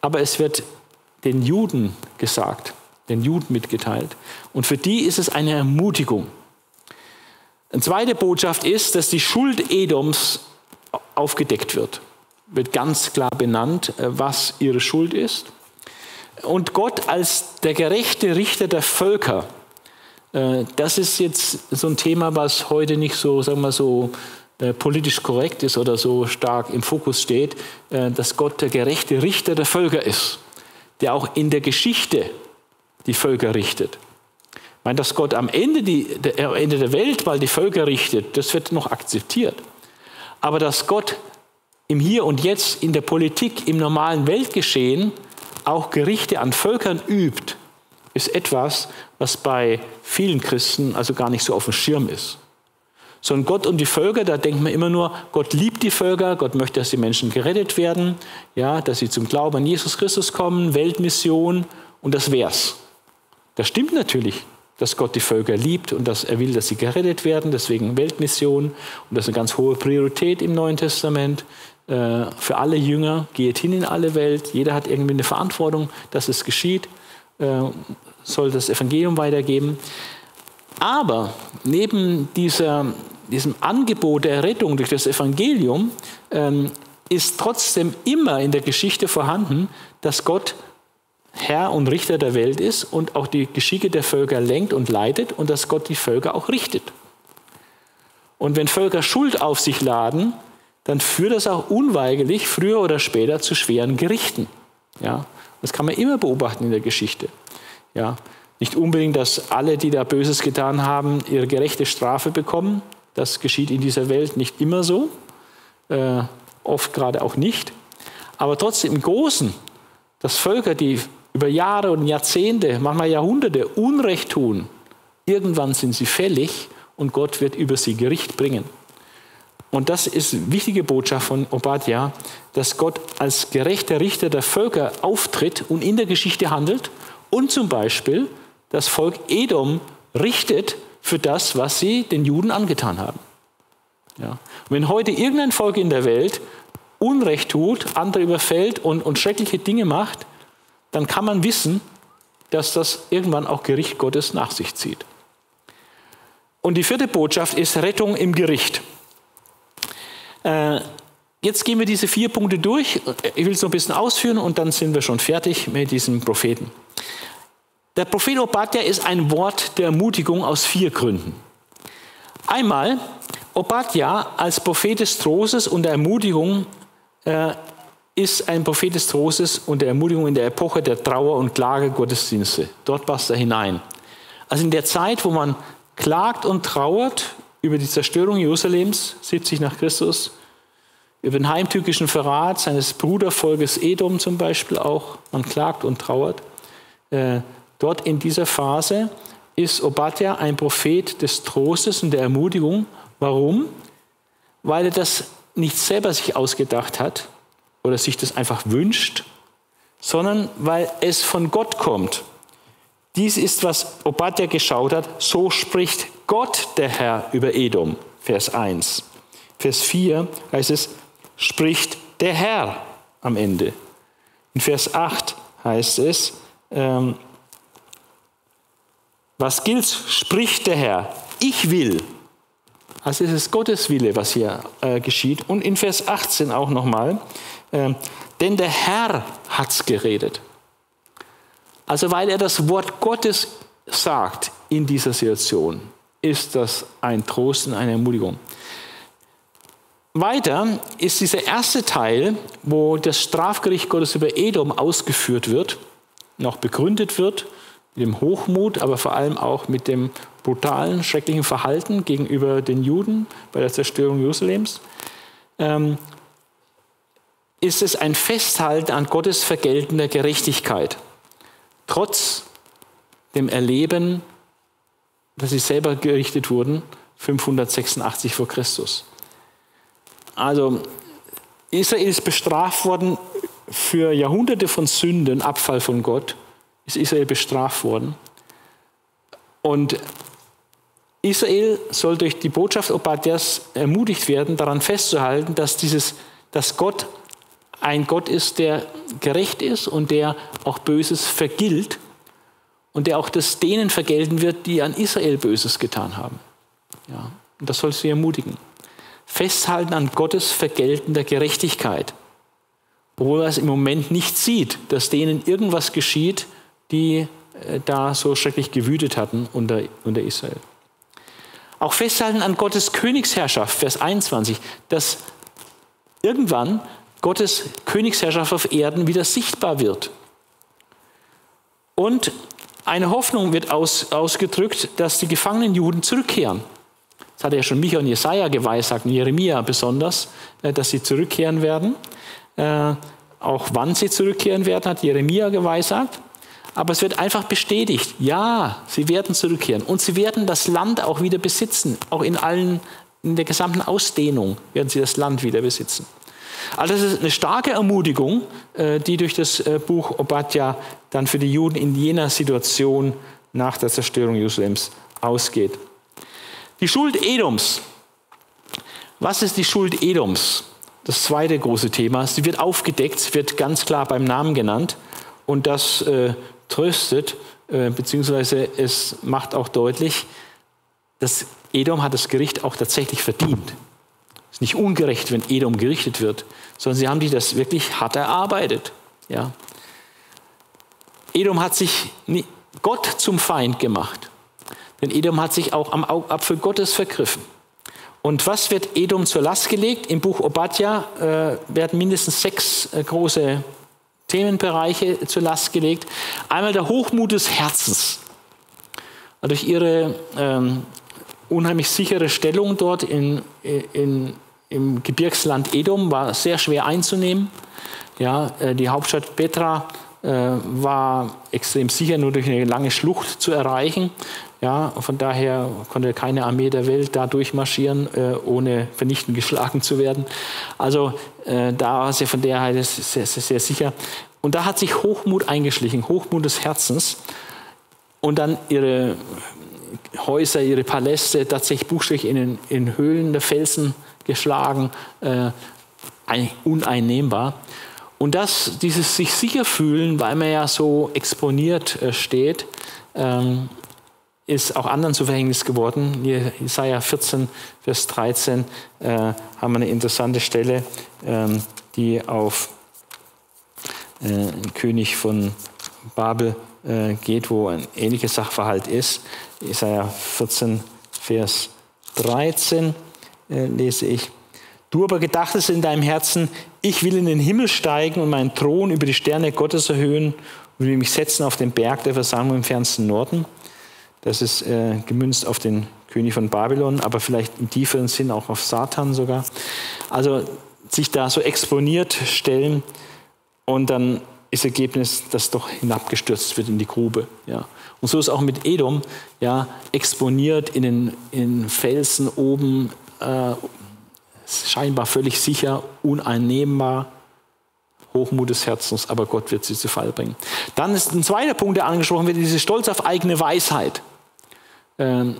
aber es wird den Juden gesagt. Den Juden mitgeteilt. Und für die ist es eine Ermutigung. Eine zweite Botschaft ist, dass die Schuld Edoms aufgedeckt wird. Wird ganz klar benannt, was ihre Schuld ist. Und Gott als der gerechte Richter der Völker, das ist jetzt so ein Thema, was heute nicht so, sagen wir mal, so politisch korrekt ist oder so stark im Fokus steht, dass Gott der gerechte Richter der Völker ist, der auch in der Geschichte die Völker richtet. Ich meine, dass Gott am Ende, die, der, am Ende der Welt mal die Völker richtet, das wird noch akzeptiert. Aber dass Gott im Hier und Jetzt, in der Politik, im normalen Weltgeschehen auch Gerichte an Völkern übt, ist etwas, was bei vielen Christen also gar nicht so auf dem Schirm ist. Sondern Gott und die Völker, da denkt man immer nur, Gott liebt die Völker, Gott möchte, dass die Menschen gerettet werden, ja, dass sie zum Glauben an Jesus Christus kommen, Weltmission und das wär's. Das stimmt natürlich, dass Gott die Völker liebt und dass er will, dass sie gerettet werden, deswegen Weltmission. Und das ist eine ganz hohe Priorität im Neuen Testament. Äh, für alle Jünger, geht hin in alle Welt. Jeder hat irgendwie eine Verantwortung, dass es geschieht. Äh, soll das Evangelium weitergeben. Aber neben dieser, diesem Angebot der Rettung durch das Evangelium ähm, ist trotzdem immer in der Geschichte vorhanden, dass Gott Herr und Richter der Welt ist und auch die Geschicke der Völker lenkt und leitet und dass Gott die Völker auch richtet. Und wenn Völker Schuld auf sich laden, dann führt das auch unweigerlich früher oder später zu schweren Gerichten. Ja, das kann man immer beobachten in der Geschichte. Ja, nicht unbedingt, dass alle, die da Böses getan haben, ihre gerechte Strafe bekommen. Das geschieht in dieser Welt nicht immer so, äh, oft gerade auch nicht. Aber trotzdem im Großen, dass Völker, die über Jahre und Jahrzehnte, manchmal Jahrhunderte Unrecht tun, irgendwann sind sie fällig und Gott wird über sie Gericht bringen. Und das ist eine wichtige Botschaft von Obadja, dass Gott als gerechter Richter der Völker auftritt und in der Geschichte handelt und zum Beispiel das Volk Edom richtet für das, was sie den Juden angetan haben. Ja. Und wenn heute irgendein Volk in der Welt Unrecht tut, andere überfällt und, und schreckliche Dinge macht, dann kann man wissen, dass das irgendwann auch Gericht Gottes nach sich zieht. Und die vierte Botschaft ist Rettung im Gericht. Äh, jetzt gehen wir diese vier Punkte durch. Ich will es noch ein bisschen ausführen und dann sind wir schon fertig mit diesem Propheten. Der Prophet Obadja ist ein Wort der Ermutigung aus vier Gründen. Einmal, Obadja als Prophet des Trostes und der Ermutigung äh, ist ein Prophet des Trostes und der Ermutigung in der Epoche der Trauer- und Klagegottesdienste. Dort passt er hinein. Also in der Zeit, wo man klagt und trauert über die Zerstörung Jerusalems, siebzig nach Christus, über den heimtückischen Verrat seines Brudervolkes Edom zum Beispiel auch, man klagt und trauert, äh, dort in dieser Phase ist Obadja ein Prophet des Trostes und der Ermutigung. Warum? Weil er das nicht selber sich ausgedacht hat oder sich das einfach wünscht, sondern weil es von Gott kommt. Dies ist, was Obadja geschaut hat. So spricht Gott, der Herr, über Edom. Vers eins. Vers vier heißt es, spricht der Herr am Ende. In Vers acht heißt es, ähm, was gilt's? Spricht der Herr. Ich will. Also es ist Gottes Wille, was hier äh, geschieht. Und in Vers achtzehn auch nochmal. Äh, denn der Herr hat's geredet. Also weil er das Wort Gottes sagt in dieser Situation, ist das ein Trost und eine Ermutigung. Weiter ist dieser erste Teil, wo das Strafgericht Gottes über Edom ausgeführt wird, noch begründet wird, mit dem Hochmut, aber vor allem auch mit dem brutalen, schrecklichen Verhalten gegenüber den Juden bei der Zerstörung Jerusalems, ähm, ist es ein Festhalten an Gottes vergeltender Gerechtigkeit, trotz dem Erleben, dass sie selber gerichtet wurden, fünfhundertsechsundachtzig vor Christus. Also Israel ist bestraft worden für Jahrhunderte von Sünden, Abfall von Gott, ist Israel bestraft worden. Und Israel soll durch die Botschaft Obadjas ermutigt werden, daran festzuhalten, dass, dieses, dass Gott ein Gott ist, der gerecht ist und der auch Böses vergilt und der auch das denen vergelten wird, die an Israel Böses getan haben. Ja, und das soll sie ermutigen. Festhalten an Gottes vergeltender Gerechtigkeit, obwohl er es im Moment nicht sieht, dass denen irgendwas geschieht, die da so schrecklich gewütet hatten unter, unter Israel. Auch festhalten an Gottes Königsherrschaft, Vers einundzwanzig, dass irgendwann Gottes Königsherrschaft auf Erden wieder sichtbar wird. Und eine Hoffnung wird aus, ausgedrückt, dass die gefangenen Juden zurückkehren. Das hatte ja schon Micha und Jesaja geweissagt, und Jeremia besonders, dass sie zurückkehren werden. Äh, auch wann sie zurückkehren werden, hat Jeremia geweissagt. Aber es wird einfach bestätigt, ja, sie werden zurückkehren. Und sie werden das Land auch wieder besitzen. Auch in, allen, in der gesamten Ausdehnung werden sie das Land wieder besitzen. Also das ist eine starke Ermutigung, die durch das Buch Obadja dann für die Juden in jener Situation nach der Zerstörung Jerusalems ausgeht. Die Schuld Edoms. Was ist die Schuld Edoms? Das zweite große Thema. Sie wird aufgedeckt, wird ganz klar beim Namen genannt. Und das äh, tröstet, äh, beziehungsweise es macht auch deutlich, dass Edom hat das Gericht auch tatsächlich verdient. Es ist nicht ungerecht, wenn Edom gerichtet wird, sondern sie haben sich das wirklich hart erarbeitet. Ja. Edom hat sich nie, Gott zum Feind gemacht. Denn Edom hat sich auch am Augapfel Gottes vergriffen. Und was wird Edom zur Last gelegt? Im Buch Obadja äh, werden mindestens sechs äh, große Themenbereiche zur Last gelegt. Einmal der Hochmut des Herzens. Durch ihre ähm, unheimlich sichere Stellung dort in, in, im Gebirgsland Edom war sehr schwer einzunehmen. Ja, die Hauptstadt Petra äh, war extrem sicher, nur durch eine lange Schlucht zu erreichen. Ja, von daher konnte keine Armee der Welt da durchmarschieren, äh, ohne vernichtend geschlagen zu werden. Also äh, da war sie von der Seite sehr, sehr, sehr sicher. Und da hat sich Hochmut eingeschlichen, Hochmut des Herzens. Und dann ihre Häuser, ihre Paläste tatsächlich buchstäblich in, den, in Höhlen der Felsen geschlagen, äh, uneinnehmbar. Und das, dieses sich sicher fühlen, weil man ja so exponiert äh, steht, ähm, ist auch anderen zu Verhängnis geworden. Hier Jesaja vierzehn, Vers dreizehn äh, haben wir eine interessante Stelle, ähm, die auf äh, den König von Babel äh, geht, wo ein ähnliches Sachverhalt ist. Jesaja vierzehn, Vers dreizehn äh, lese ich. Du aber gedachtest in deinem Herzen, ich will in den Himmel steigen und meinen Thron über die Sterne Gottes erhöhen und will mich setzen auf den Berg der Versammlung im fernsten Norden. Das ist äh, gemünzt auf den König von Babylon, aber vielleicht im tieferen Sinn auch auf Satan sogar. Also sich da so exponiert stellen und dann ist Ergebnis, dass doch hinabgestürzt wird in die Grube. Ja. Und so ist auch mit Edom, ja, exponiert in den, in den Felsen oben, äh, scheinbar völlig sicher, uneinnehmbar. Hochmut des Herzens, aber Gott wird sie zu Fall bringen. Dann ist ein zweiter Punkt, der angesprochen wird, dieses Stolz auf eigene Weisheit. Ähm,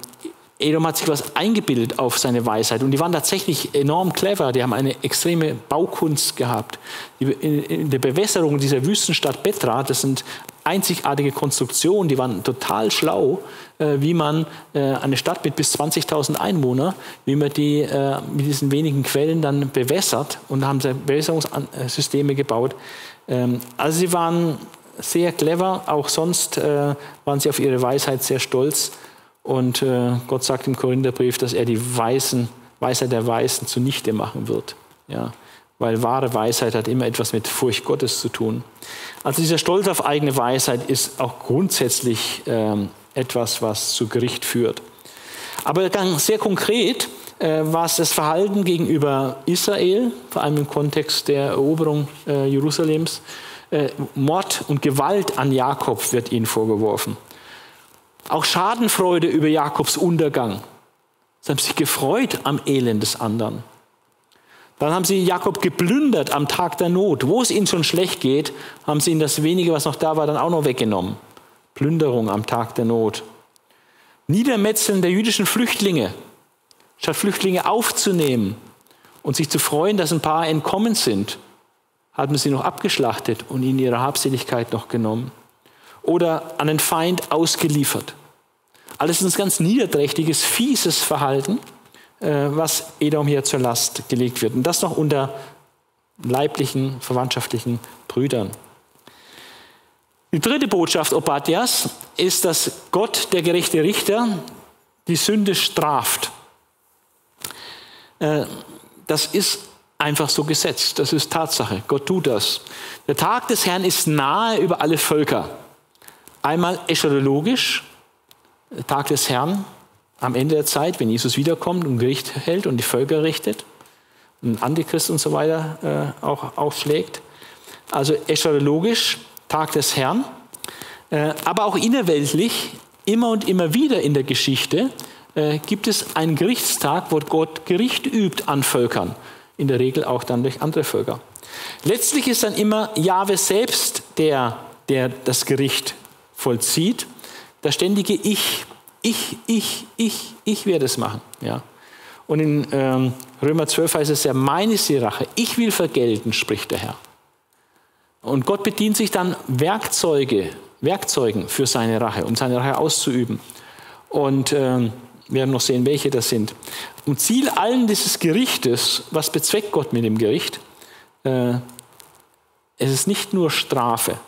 Edom hat sich was eingebildet auf seine Weisheit und die waren tatsächlich enorm clever, die haben eine extreme Baukunst gehabt. Die, in, in der Bewässerung dieser Wüstenstadt Petra, das sind einzigartige Konstruktionen, die waren total schlau, äh, wie man äh, eine Stadt mit bis zwanzigtausend Einwohnern, wie man die äh, mit diesen wenigen Quellen dann bewässert, und da haben sie Bewässerungssysteme gebaut. Ähm, also sie waren sehr clever, auch sonst äh, waren sie auf ihre Weisheit sehr stolz, und äh, Gott sagt im Korintherbrief, dass er die Weisen, Weisheit der Weisen zunichte machen wird. Ja. Weil wahre Weisheit hat immer etwas mit Furcht Gottes zu tun. Also dieser Stolz auf eigene Weisheit ist auch grundsätzlich ähm, etwas, was zu Gericht führt. Aber dann sehr konkret äh, war es das Verhalten gegenüber Israel, vor allem im Kontext der Eroberung äh, Jerusalems. Äh, Mord und Gewalt an Jakob wird ihnen vorgeworfen. Auch Schadenfreude über Jakobs Untergang. Sie haben sich gefreut am Elend des anderen. Dann haben sie Jakob geplündert am Tag der Not. Wo es ihnen schon schlecht geht, haben sie ihnen das Wenige, was noch da war, dann auch noch weggenommen. Plünderung am Tag der Not. Niedermetzeln der jüdischen Flüchtlinge, statt Flüchtlinge aufzunehmen und sich zu freuen, dass ein paar entkommen sind, hat man sie noch abgeschlachtet und ihnen ihre Habseligkeit noch genommen. Oder an den Feind ausgeliefert. Alles ist ein ganz niederträchtiges, fieses Verhalten, was Edom hier zur Last gelegt wird. Und das noch unter leiblichen, verwandtschaftlichen Brüdern. Die dritte Botschaft Obadjas ist, dass Gott, der gerechte Richter, die Sünde straft. Das ist einfach so gesetzt. Das ist Tatsache. Gott tut das. Der Tag des Herrn ist nahe über alle Völker. Einmal eschatologisch, Tag des Herrn, am Ende der Zeit, wenn Jesus wiederkommt und Gericht hält und die Völker richtet und Antichrist und so weiter äh, auch aufschlägt. Also eschatologisch, Tag des Herrn, äh, aber auch innerweltlich, immer und immer wieder in der Geschichte äh, gibt es einen Gerichtstag, wo Gott Gericht übt an Völkern, in der Regel auch dann durch andere Völker. Letztlich ist dann immer Jahwe selbst, der, der das Gericht vollzieht, das ständige Ich. Ich, ich, ich, ich werde es machen. Ja. Und in ähm, Römer zwölf heißt es ja, meine ist die Rache, ich will vergelten, spricht der Herr. Und Gott bedient sich dann Werkzeuge, Werkzeugen für seine Rache, um seine Rache auszuüben. Und ähm, wir werden noch sehen, welche das sind. Und Ziel allen dieses Gerichtes, was bezweckt Gott mit dem Gericht? Äh, es ist nicht nur Strafe,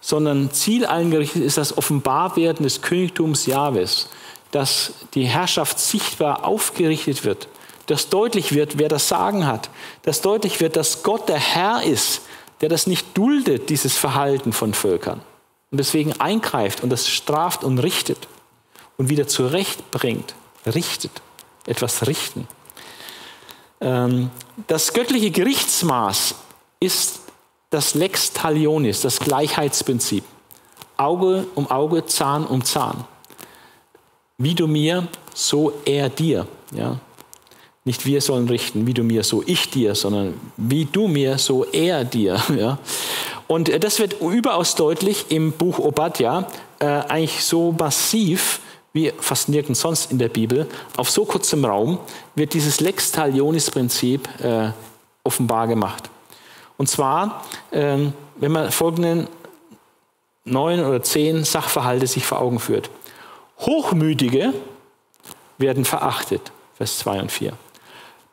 sondern Ziel allen Gerichtes ist das Offenbarwerden des Königtums Jahwes, dass die Herrschaft sichtbar aufgerichtet wird, dass deutlich wird, wer das Sagen hat, dass deutlich wird, dass Gott der Herr ist, der das nicht duldet, dieses Verhalten von Völkern, und deswegen eingreift und das straft und richtet und wieder zurechtbringt, richtet, etwas richten. Das göttliche Gerichtsmaß ist das Lex Talionis, das Gleichheitsprinzip. Auge um Auge, Zahn um Zahn. Wie du mir, so er dir. Ja? Nicht wir sollen richten, wie du mir, so ich dir, sondern wie du mir, so er dir. Ja? Und das wird überaus deutlich im Buch Obadja, äh, eigentlich so massiv, wie fast nirgends sonst in der Bibel, auf so kurzem Raum wird dieses Lex Talionis-Prinzip äh, offenbar gemacht. Und zwar, ähm, wenn man folgenden neun oder zehn Sachverhalte sich vor Augen führt. Hochmütige werden verachtet, Vers zwei und vier.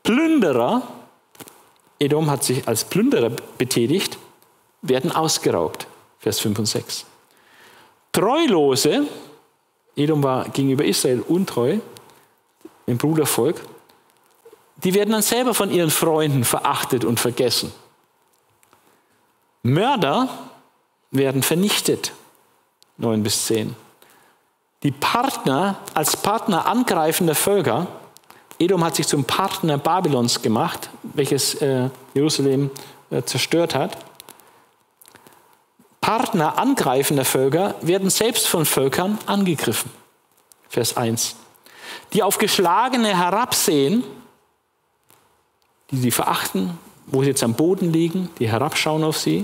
Plünderer, Edom hat sich als Plünderer betätigt, werden ausgeraubt, Vers fünf und sechs. Treulose, Edom war gegenüber Israel untreu, im Brudervolk, die werden dann selber von ihren Freunden verachtet und vergessen. Mörder werden vernichtet, neun bis zehn. Die Partner, als Partner angreifender Völker, Edom hat sich zum Partner Babylons gemacht, welches äh, Jerusalem äh, zerstört hat. Partner angreifender Völker werden selbst von Völkern angegriffen. Vers eins. Die auf Geschlagene herabsehen, die sie verachten, wo sie jetzt am Boden liegen, die herabschauen auf sie,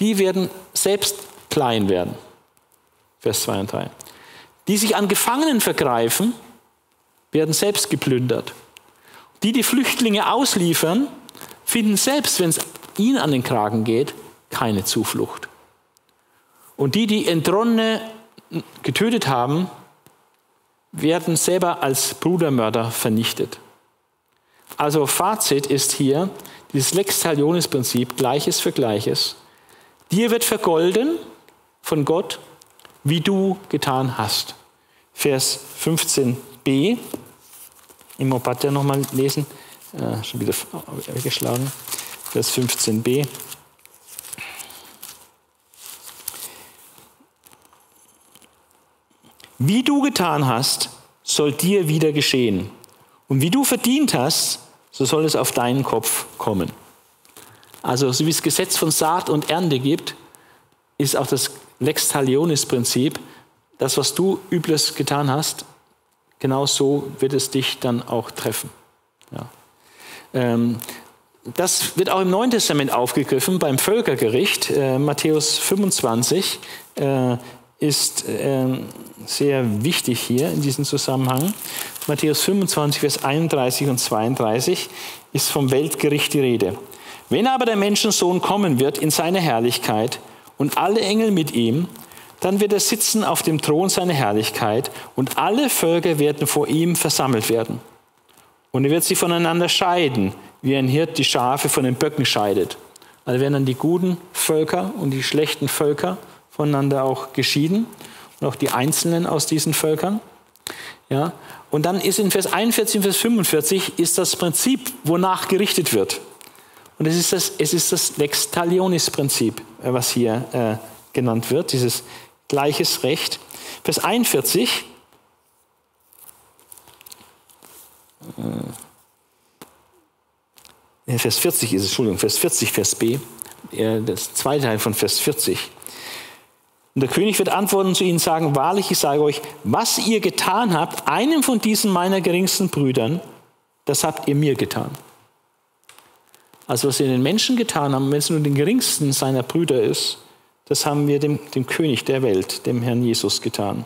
die werden selbst klein werden. Vers zwei und drei. Die sich an Gefangenen vergreifen, werden selbst geplündert. Die, die Flüchtlinge ausliefern, finden selbst, wenn es ihnen an den Kragen geht, keine Zuflucht. Und die, die Entronnene getötet haben, werden selber als Brudermörder vernichtet. Also Fazit ist hier, dieses Lex Talionis-Prinzip, Gleiches für Gleiches. Dir wird vergolden von Gott, wie du getan hast. Vers fünfzehn b, im Obadja nochmal lesen, äh, schon wieder weggeschlagen, Vers fünfzehn b. Wie du getan hast, soll dir wieder geschehen. Und wie du verdient hast, so soll es auf deinen Kopf kommen. Also, so wie es Gesetz von Saat und Ernte gibt, ist auch das Lex Talionis-Prinzip, das, was du Übles getan hast, genau so wird es dich dann auch treffen. Ja. Ähm, das wird auch im Neuen Testament aufgegriffen, beim Völkergericht. Äh, Matthäus fünfundzwanzig äh, ist äh, sehr wichtig hier in diesem Zusammenhang. Matthäus fünfundzwanzig, Vers einunddreißig und zweiunddreißig ist vom Weltgericht die Rede. Wenn aber der Menschensohn kommen wird in seine Herrlichkeit, und alle Engel mit ihm, dann wird er sitzen auf dem Thron seiner Herrlichkeit und alle Völker werden vor ihm versammelt werden. Und er wird sie voneinander scheiden, wie ein Hirt die Schafe von den Böcken scheidet. Also werden dann die guten Völker und die schlechten Völker voneinander auch geschieden und auch die Einzelnen aus diesen Völkern. Ja. Und dann ist in Vers einundvierzig und Vers fünfundvierzig ist das Prinzip, wonach gerichtet wird. Und es ist das, es ist das Lex Talionis-Prinzip, was hier äh, genannt wird, dieses gleiches Recht. Vers einundvierzig. Äh, Vers vierzig ist es, Entschuldigung, Vers vierzig, Vers B. Äh, das zweite Teil von Vers vierzig. Und der König wird antworten und zu ihnen sagen, wahrlich, ich sage euch, was ihr getan habt, einem von diesen meiner geringsten Brüdern, das habt ihr mir getan. Also was wir den Menschen getan haben, wenn es nur den geringsten seiner Brüder ist, das haben wir dem, dem König der Welt, dem Herrn Jesus getan.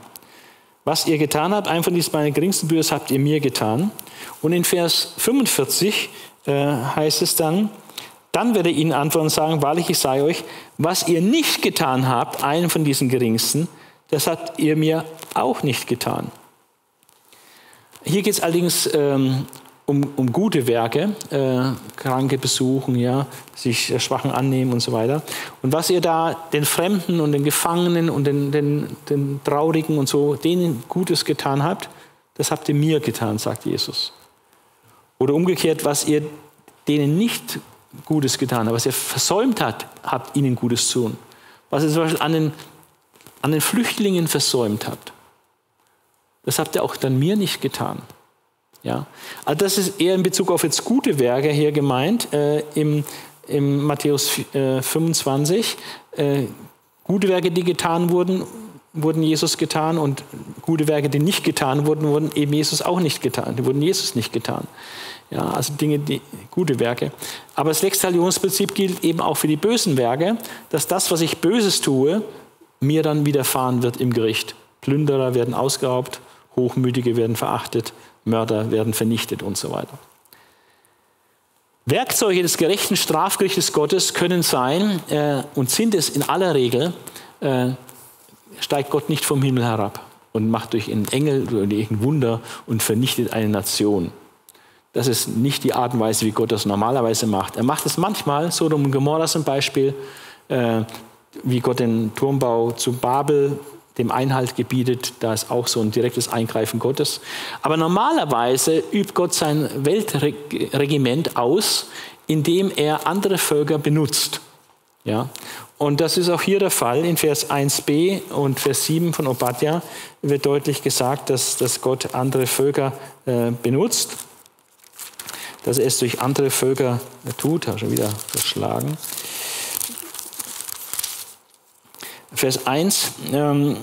Was ihr getan habt, einem von diesen meinen geringsten Brüdern, habt ihr mir getan. Und in Vers fünfundvierzig äh, heißt es dann, dann werde ich ihnen antworten und sagen, wahrlich, ich sage euch, was ihr nicht getan habt, einem von diesen geringsten, das habt ihr mir auch nicht getan. Hier geht es allerdings ähm, Um, um gute Werke, äh, Kranke besuchen, ja, sich äh, Schwachen annehmen und so weiter. Und was ihr da den Fremden und den Gefangenen und den, den, den Traurigen und so, denen Gutes getan habt, das habt ihr mir getan, sagt Jesus. Oder umgekehrt, was ihr denen nicht Gutes getan habt, was ihr versäumt habt, habt ihnen Gutes zu tun. Was ihr zum Beispiel an den, an den Flüchtlingen versäumt habt, das habt ihr auch dann mir nicht getan. Ja, also das ist eher in Bezug auf jetzt gute Werke hier gemeint, äh, im, im Matthäus äh, fünfundzwanzig. Äh, gute Werke, die getan wurden, wurden Jesus getan und gute Werke, die nicht getan wurden, wurden eben Jesus auch nicht getan. Die wurden Jesus nicht getan. Ja, also Dinge, die, gute Werke. Aber das Lex Talionis-Prinzip gilt eben auch für die bösen Werke, dass das, was ich Böses tue, mir dann widerfahren wird im Gericht. Plünderer werden ausgeraubt, Hochmütige werden verachtet, Mörder werden vernichtet und so weiter. Werkzeuge des gerechten Strafgerichtes Gottes können sein äh, und sind es in aller Regel, äh, steigt Gott nicht vom Himmel herab und macht durch einen Engel oder irgendein Wunder und vernichtet eine Nation. Das ist nicht die Art und Weise, wie Gott das normalerweise macht. Er macht es manchmal, Sodom und Gomorra zum Beispiel, äh, wie Gott den Turmbau zu Babel dem Einhalt gebietet, da ist auch so ein direktes Eingreifen Gottes. Aber normalerweise übt Gott sein Weltregiment aus, indem er andere Völker benutzt. Ja? Und das ist auch hier der Fall. In Vers eins b und Vers sieben von Obadja wird deutlich gesagt, dass, dass Gott andere Völker äh, benutzt, dass er es durch andere Völker tut. Habe schon wieder verschlagen. Vers eins, ähm,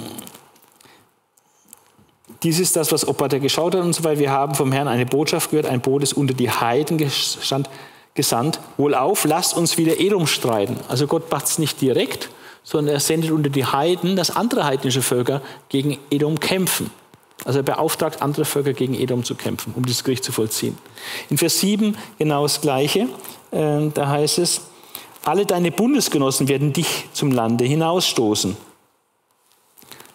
dies ist das, was Obadja geschaut hat und so weiter. Wir haben vom Herrn eine Botschaft gehört, ein Bote ist unter die Heiden gestand, gesandt. Wohlauf, lasst uns wieder Edom streiten. Also Gott macht es nicht direkt, sondern er sendet unter die Heiden, dass andere heidnische Völker gegen Edom kämpfen. Also er beauftragt andere Völker gegen Edom zu kämpfen, um das Gericht zu vollziehen. In Vers sieben genau das Gleiche, äh, da heißt es, alle deine Bundesgenossen werden dich zum Lande hinausstoßen.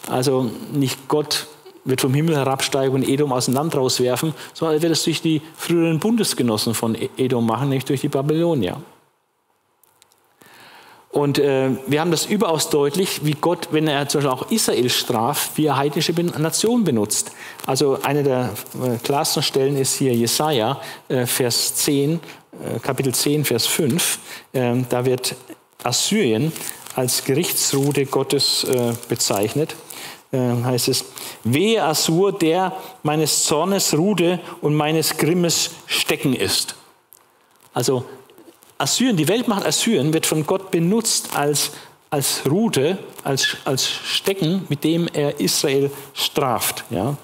Also nicht Gott wird vom Himmel herabsteigen und Edom aus dem Land rauswerfen, sondern er wird es durch die früheren Bundesgenossen von Edom machen, nämlich durch die Babylonier. Und äh, wir haben das überaus deutlich, wie Gott, wenn er zum Beispiel auch Israel straft, wie er heidnische Nationen benutzt. Also eine der äh, klarsten Stellen ist hier Jesaja, äh, Vers zehn, Kapitel zehn, Vers fünf, äh, da wird Assyrien als Gerichtsrute Gottes äh, bezeichnet. Äh, heißt es, wehe Assur, der meines Zornes Rude und meines Grimmes Stecken ist. Also Assyrien, die Weltmacht Assyrien wird von Gott benutzt als, als Rute, als, als Stecken, mit dem er Israel straft. Ja?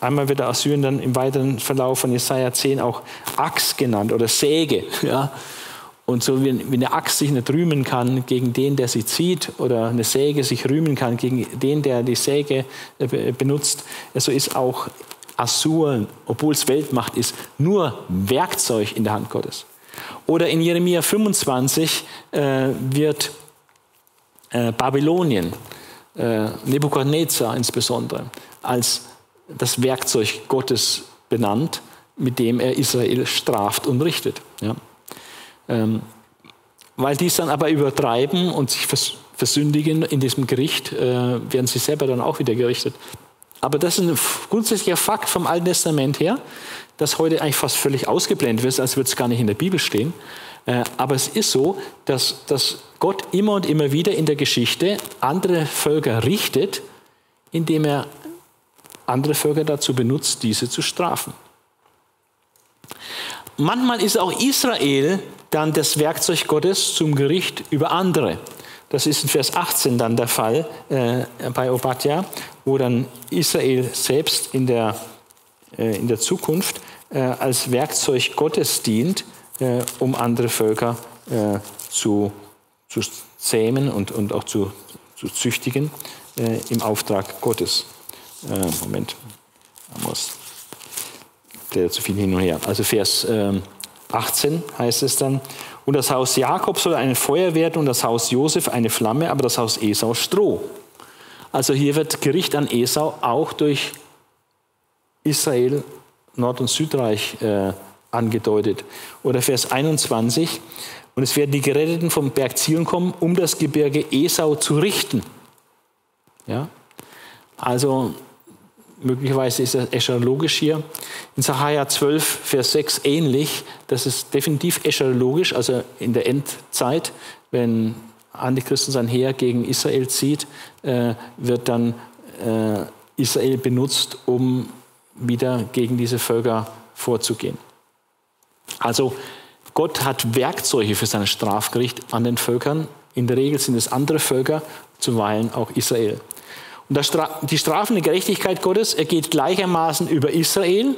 Einmal wird der Assyrien dann im weiteren Verlauf von Jesaja zehn auch Axt genannt oder Säge. Ja? Und so wie eine Axt sich nicht rühmen kann gegen den, der sie zieht, oder eine Säge sich rühmen kann gegen den, der die Säge benutzt, so ist auch Assur, obwohl es Weltmacht ist, nur Werkzeug in der Hand Gottes. Oder in Jeremia fünfundzwanzig äh, wird äh, Babylonien, äh, Nebukadnezar insbesondere, als das Werkzeug Gottes benannt, mit dem er Israel straft und richtet. Ja. Ähm, weil die es dann aber übertreiben und sich vers versündigen in diesem Gericht, äh, werden sie selber dann auch wieder gerichtet. Aber das ist ein grundsätzlicher Fakt vom Alten Testament her, das heute eigentlich fast völlig ausgeblendet wird, als würde es gar nicht in der Bibel stehen. Äh, aber es ist so, dass, dass Gott immer und immer wieder in der Geschichte andere Völker richtet, indem er andere Völker dazu benutzt, diese zu strafen. Manchmal ist auch Israel dann das Werkzeug Gottes zum Gericht über andere. Das ist in Vers achtzehn dann der Fall äh, bei Obadja, wo dann Israel selbst in der, äh, in der Zukunft äh, als Werkzeug Gottes dient, äh, um andere Völker äh, zu, zu zähmen und, und auch zu, zu züchtigen äh, im Auftrag Gottes. Moment, Amos, der zu viel hin und her. Also Vers achtzehn heißt es dann, und das Haus Jakob soll ein Feuer werden und das Haus Josef eine Flamme, aber das Haus Esau Stroh. Also hier wird Gericht an Esau auch durch Israel, Nord- und Südreich äh, angedeutet. Oder Vers einundzwanzig, und es werden die Geretteten vom Berg Zion kommen, um das Gebirge Esau zu richten. Ja, also möglicherweise ist das eschatologisch hier. In Sacharja zwölf, Vers sechs ähnlich. Das ist definitiv eschatologisch, also in der Endzeit, wenn Antichristen sein Heer gegen Israel zieht, äh, wird dann äh, Israel benutzt, um wieder gegen diese Völker vorzugehen. Also Gott hat Werkzeuge für sein Strafgericht an den Völkern. In der Regel sind es andere Völker, zuweilen auch Israel. Die strafende Gerechtigkeit Gottes ergeht gleichermaßen über Israel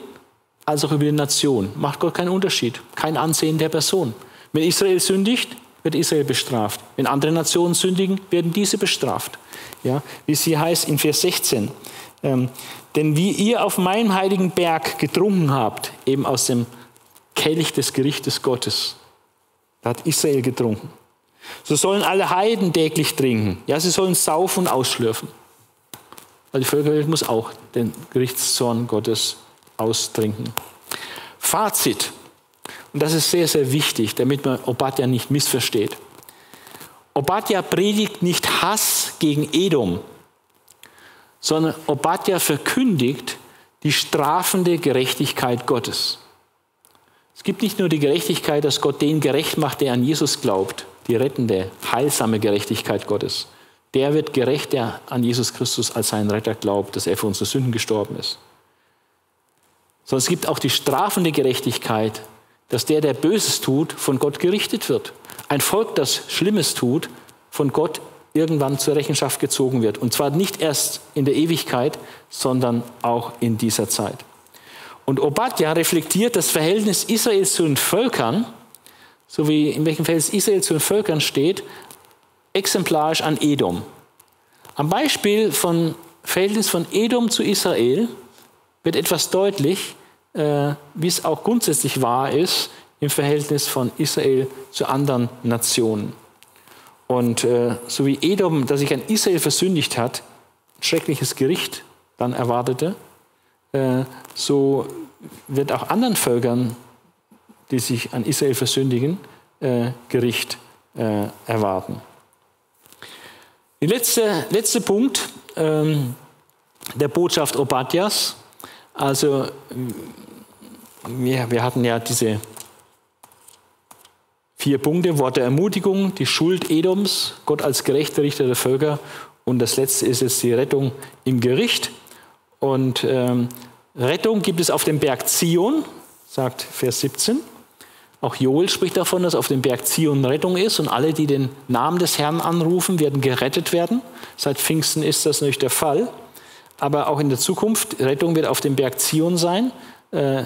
als auch über die Nation. Macht Gott keinen Unterschied, kein Ansehen der Person. Wenn Israel sündigt, wird Israel bestraft. Wenn andere Nationen sündigen, werden diese bestraft. Ja, wie es hier heißt in Vers sechzehn. Ähm, denn wie ihr auf meinem heiligen Berg getrunken habt, eben aus dem Kelch des Gerichtes Gottes. Da hat Israel getrunken. So sollen alle Heiden täglich trinken. Ja, sie sollen saufen und ausschlürfen. Weil die Völkerwelt muss auch den Gerichtszorn Gottes austrinken. Fazit. Und das ist sehr, sehr wichtig, damit man Obadja nicht missversteht. Obadja predigt nicht Hass gegen Edom, sondern Obadja verkündigt die strafende Gerechtigkeit Gottes. Es gibt nicht nur die Gerechtigkeit, dass Gott den gerecht macht, der an Jesus glaubt, die rettende, heilsame Gerechtigkeit Gottes. Der wird gerecht, der an Jesus Christus als seinen Retter glaubt, dass er für unsere Sünden gestorben ist. Sondern es gibt auch die strafende Gerechtigkeit, dass der, der Böses tut, von Gott gerichtet wird. Ein Volk, das Schlimmes tut, von Gott irgendwann zur Rechenschaft gezogen wird. Und zwar nicht erst in der Ewigkeit, sondern auch in dieser Zeit. Und Obadja reflektiert das Verhältnis Israels zu den Völkern, so wie in welchem Verhältnis Israel zu den Völkern steht, exemplarisch an Edom. Am Beispiel von Verhältnis von Edom zu Israel wird etwas deutlich, äh, wie es auch grundsätzlich wahr ist im Verhältnis von Israel zu anderen Nationen. Und äh, so wie Edom, das sich an Israel versündigt hat, ein schreckliches Gericht dann erwartete, äh, so wird auch anderen Völkern, die sich an Israel versündigen, äh, Gericht äh, erwarten. Der letzte, letzte Punkt ähm, der Botschaft Obadjas. Also wir, wir hatten ja diese vier Punkte, Wort der Ermutigung, die Schuld Edoms, Gott als gerechter Richter der Völker und das letzte ist jetzt die Rettung im Gericht. Und ähm, Rettung gibt es auf dem Berg Zion, sagt Vers siebzehn. Auch Joel spricht davon, dass auf dem Berg Zion Rettung ist und alle, die den Namen des Herrn anrufen, werden gerettet werden. Seit Pfingsten ist das nicht der Fall. Aber auch in der Zukunft, Rettung wird auf dem Berg Zion sein, äh,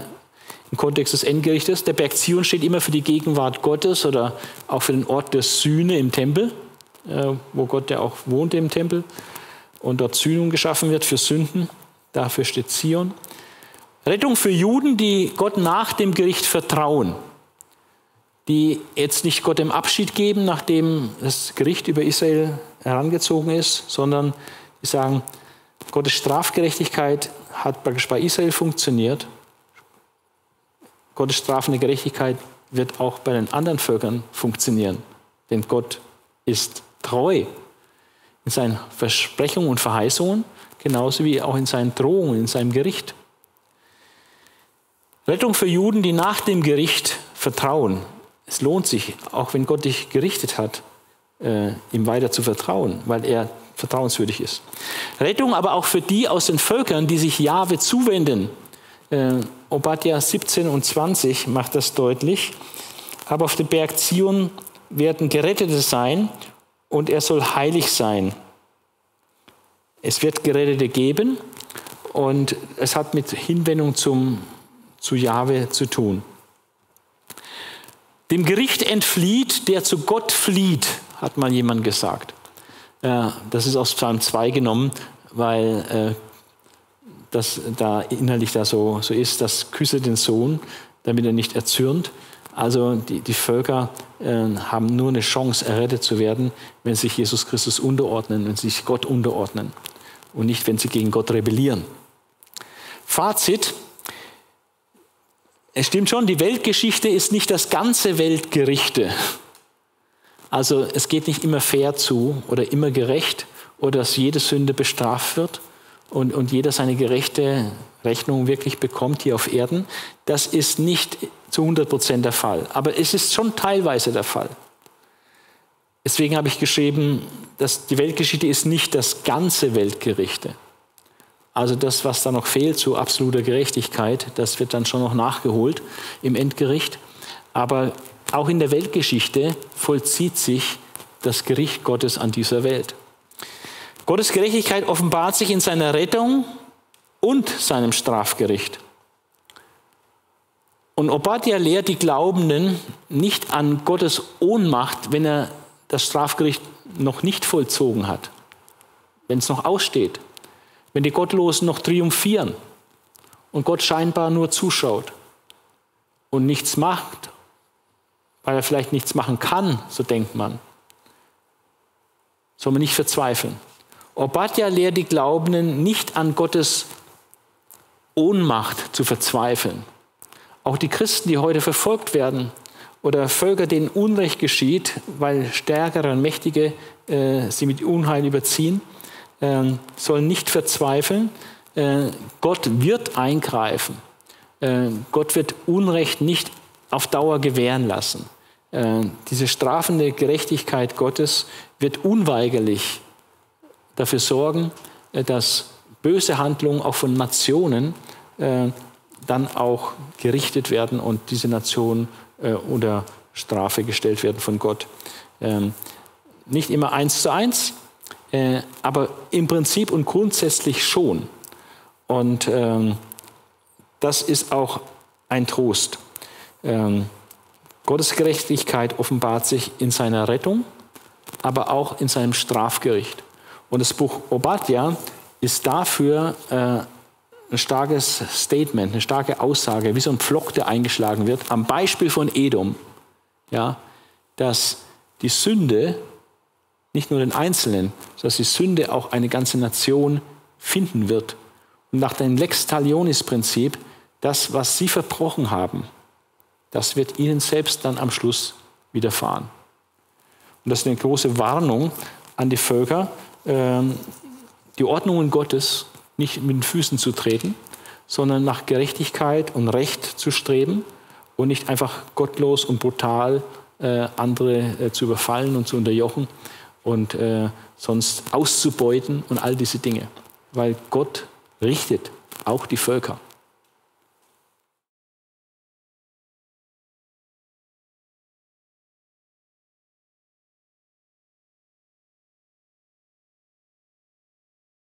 im Kontext des Endgerichtes. Der Berg Zion steht immer für die Gegenwart Gottes oder auch für den Ort der Sühne im Tempel, äh, wo Gott ja auch wohnt im Tempel und dort Sühnung geschaffen wird für Sünden. Dafür steht Zion. Rettung für Juden, die Gott nach dem Gericht vertrauen, die jetzt nicht Gott im Abschied geben, nachdem das Gericht über Israel herangezogen ist, sondern die sagen, Gottes Strafgerechtigkeit hat praktisch bei Israel funktioniert. Gottes strafende Gerechtigkeit wird auch bei den anderen Völkern funktionieren, denn Gott ist treu in seinen Versprechungen und Verheißungen, genauso wie auch in seinen Drohungen, in seinem Gericht. Rettung für Juden, die nach dem Gericht vertrauen. Es lohnt sich, auch wenn Gott dich gerichtet hat, äh, ihm weiter zu vertrauen, weil er vertrauenswürdig ist. Rettung aber auch für die aus den Völkern, die sich Jahwe zuwenden. Äh, Obadja siebzehn und zwanzig macht das deutlich. Aber auf dem Berg Zion werden Gerettete sein und er soll heilig sein. Es wird Gerettete geben und es hat mit Hinwendung zum, zu Jahwe zu tun. Dem Gericht entflieht, der zu Gott flieht, hat mal jemand gesagt. Das ist aus Psalm zwei genommen, weil das da innerlich da so, so ist, dass küsse den Sohn, damit er nicht erzürnt. Also die, die Völker haben nur eine Chance, errettet zu werden, wenn sich Jesus Christus unterordnen, wenn sie sich Gott unterordnen und nicht, wenn sie gegen Gott rebellieren. Fazit. Es stimmt schon, die Weltgeschichte ist nicht das ganze Weltgerichte. Also es geht nicht immer fair zu oder immer gerecht oder dass jede Sünde bestraft wird und, und jeder seine gerechte Rechnung wirklich bekommt hier auf Erden. Das ist nicht zu hundert Prozent der Fall, aber es ist schon teilweise der Fall. Deswegen habe ich geschrieben, dass die Weltgeschichte ist nicht das ganze Weltgerichte. Also das, was da noch fehlt zu absoluter Gerechtigkeit, das wird dann schon noch nachgeholt im Endgericht. Aber auch in der Weltgeschichte vollzieht sich das Gericht Gottes an dieser Welt. Gottes Gerechtigkeit offenbart sich in seiner Rettung und seinem Strafgericht. Und Obadja lehrt die Glaubenden nicht an Gottes Ohnmacht, wenn er das Strafgericht noch nicht vollzogen hat, wenn es noch aussteht. Wenn die Gottlosen noch triumphieren und Gott scheinbar nur zuschaut und nichts macht, weil er vielleicht nichts machen kann, so denkt man. Soll man nicht verzweifeln. Obadja lehrt die Glaubenden, nicht an Gottes Ohnmacht zu verzweifeln. Auch die Christen, die heute verfolgt werden oder Völker, denen Unrecht geschieht, weil Stärkere und Mächtige äh, sie mit Unheil überziehen, äh, sollen nicht verzweifeln. Äh, Gott wird eingreifen. Äh, Gott wird Unrecht nicht auf Dauer gewähren lassen. Äh, diese strafende Gerechtigkeit Gottes wird unweigerlich dafür sorgen, dass böse Handlungen auch von Nationen äh, dann auch gerichtet werden und diese Nationen äh, unter Strafe gestellt werden von Gott. Ähm, nicht immer eins zu eins, äh, aber im Prinzip und grundsätzlich schon. Und ähm, das ist auch ein Trost. Ähm, Gottes Gerechtigkeit offenbart sich in seiner Rettung, aber auch in seinem Strafgericht. Und das Buch Obadja ist dafür äh, ein starkes Statement, eine starke Aussage, wie so ein Pflock, der eingeschlagen wird, am Beispiel von Edom, ja, dass die Sünde nicht nur den Einzelnen, sondern die Sünde auch eine ganze Nation finden wird. Und nach dem Lex Talionis-Prinzip, das, was sie verbrochen haben, das wird ihnen selbst dann am Schluss widerfahren. Und das ist eine große Warnung an die Völker, die Ordnungen Gottes nicht mit den Füßen zu treten, sondern nach Gerechtigkeit und Recht zu streben und nicht einfach gottlos und brutal äh, andere äh, zu überfallen und zu unterjochen und äh, sonst auszubeuten und all diese Dinge. Weil Gott richtet auch die Völker.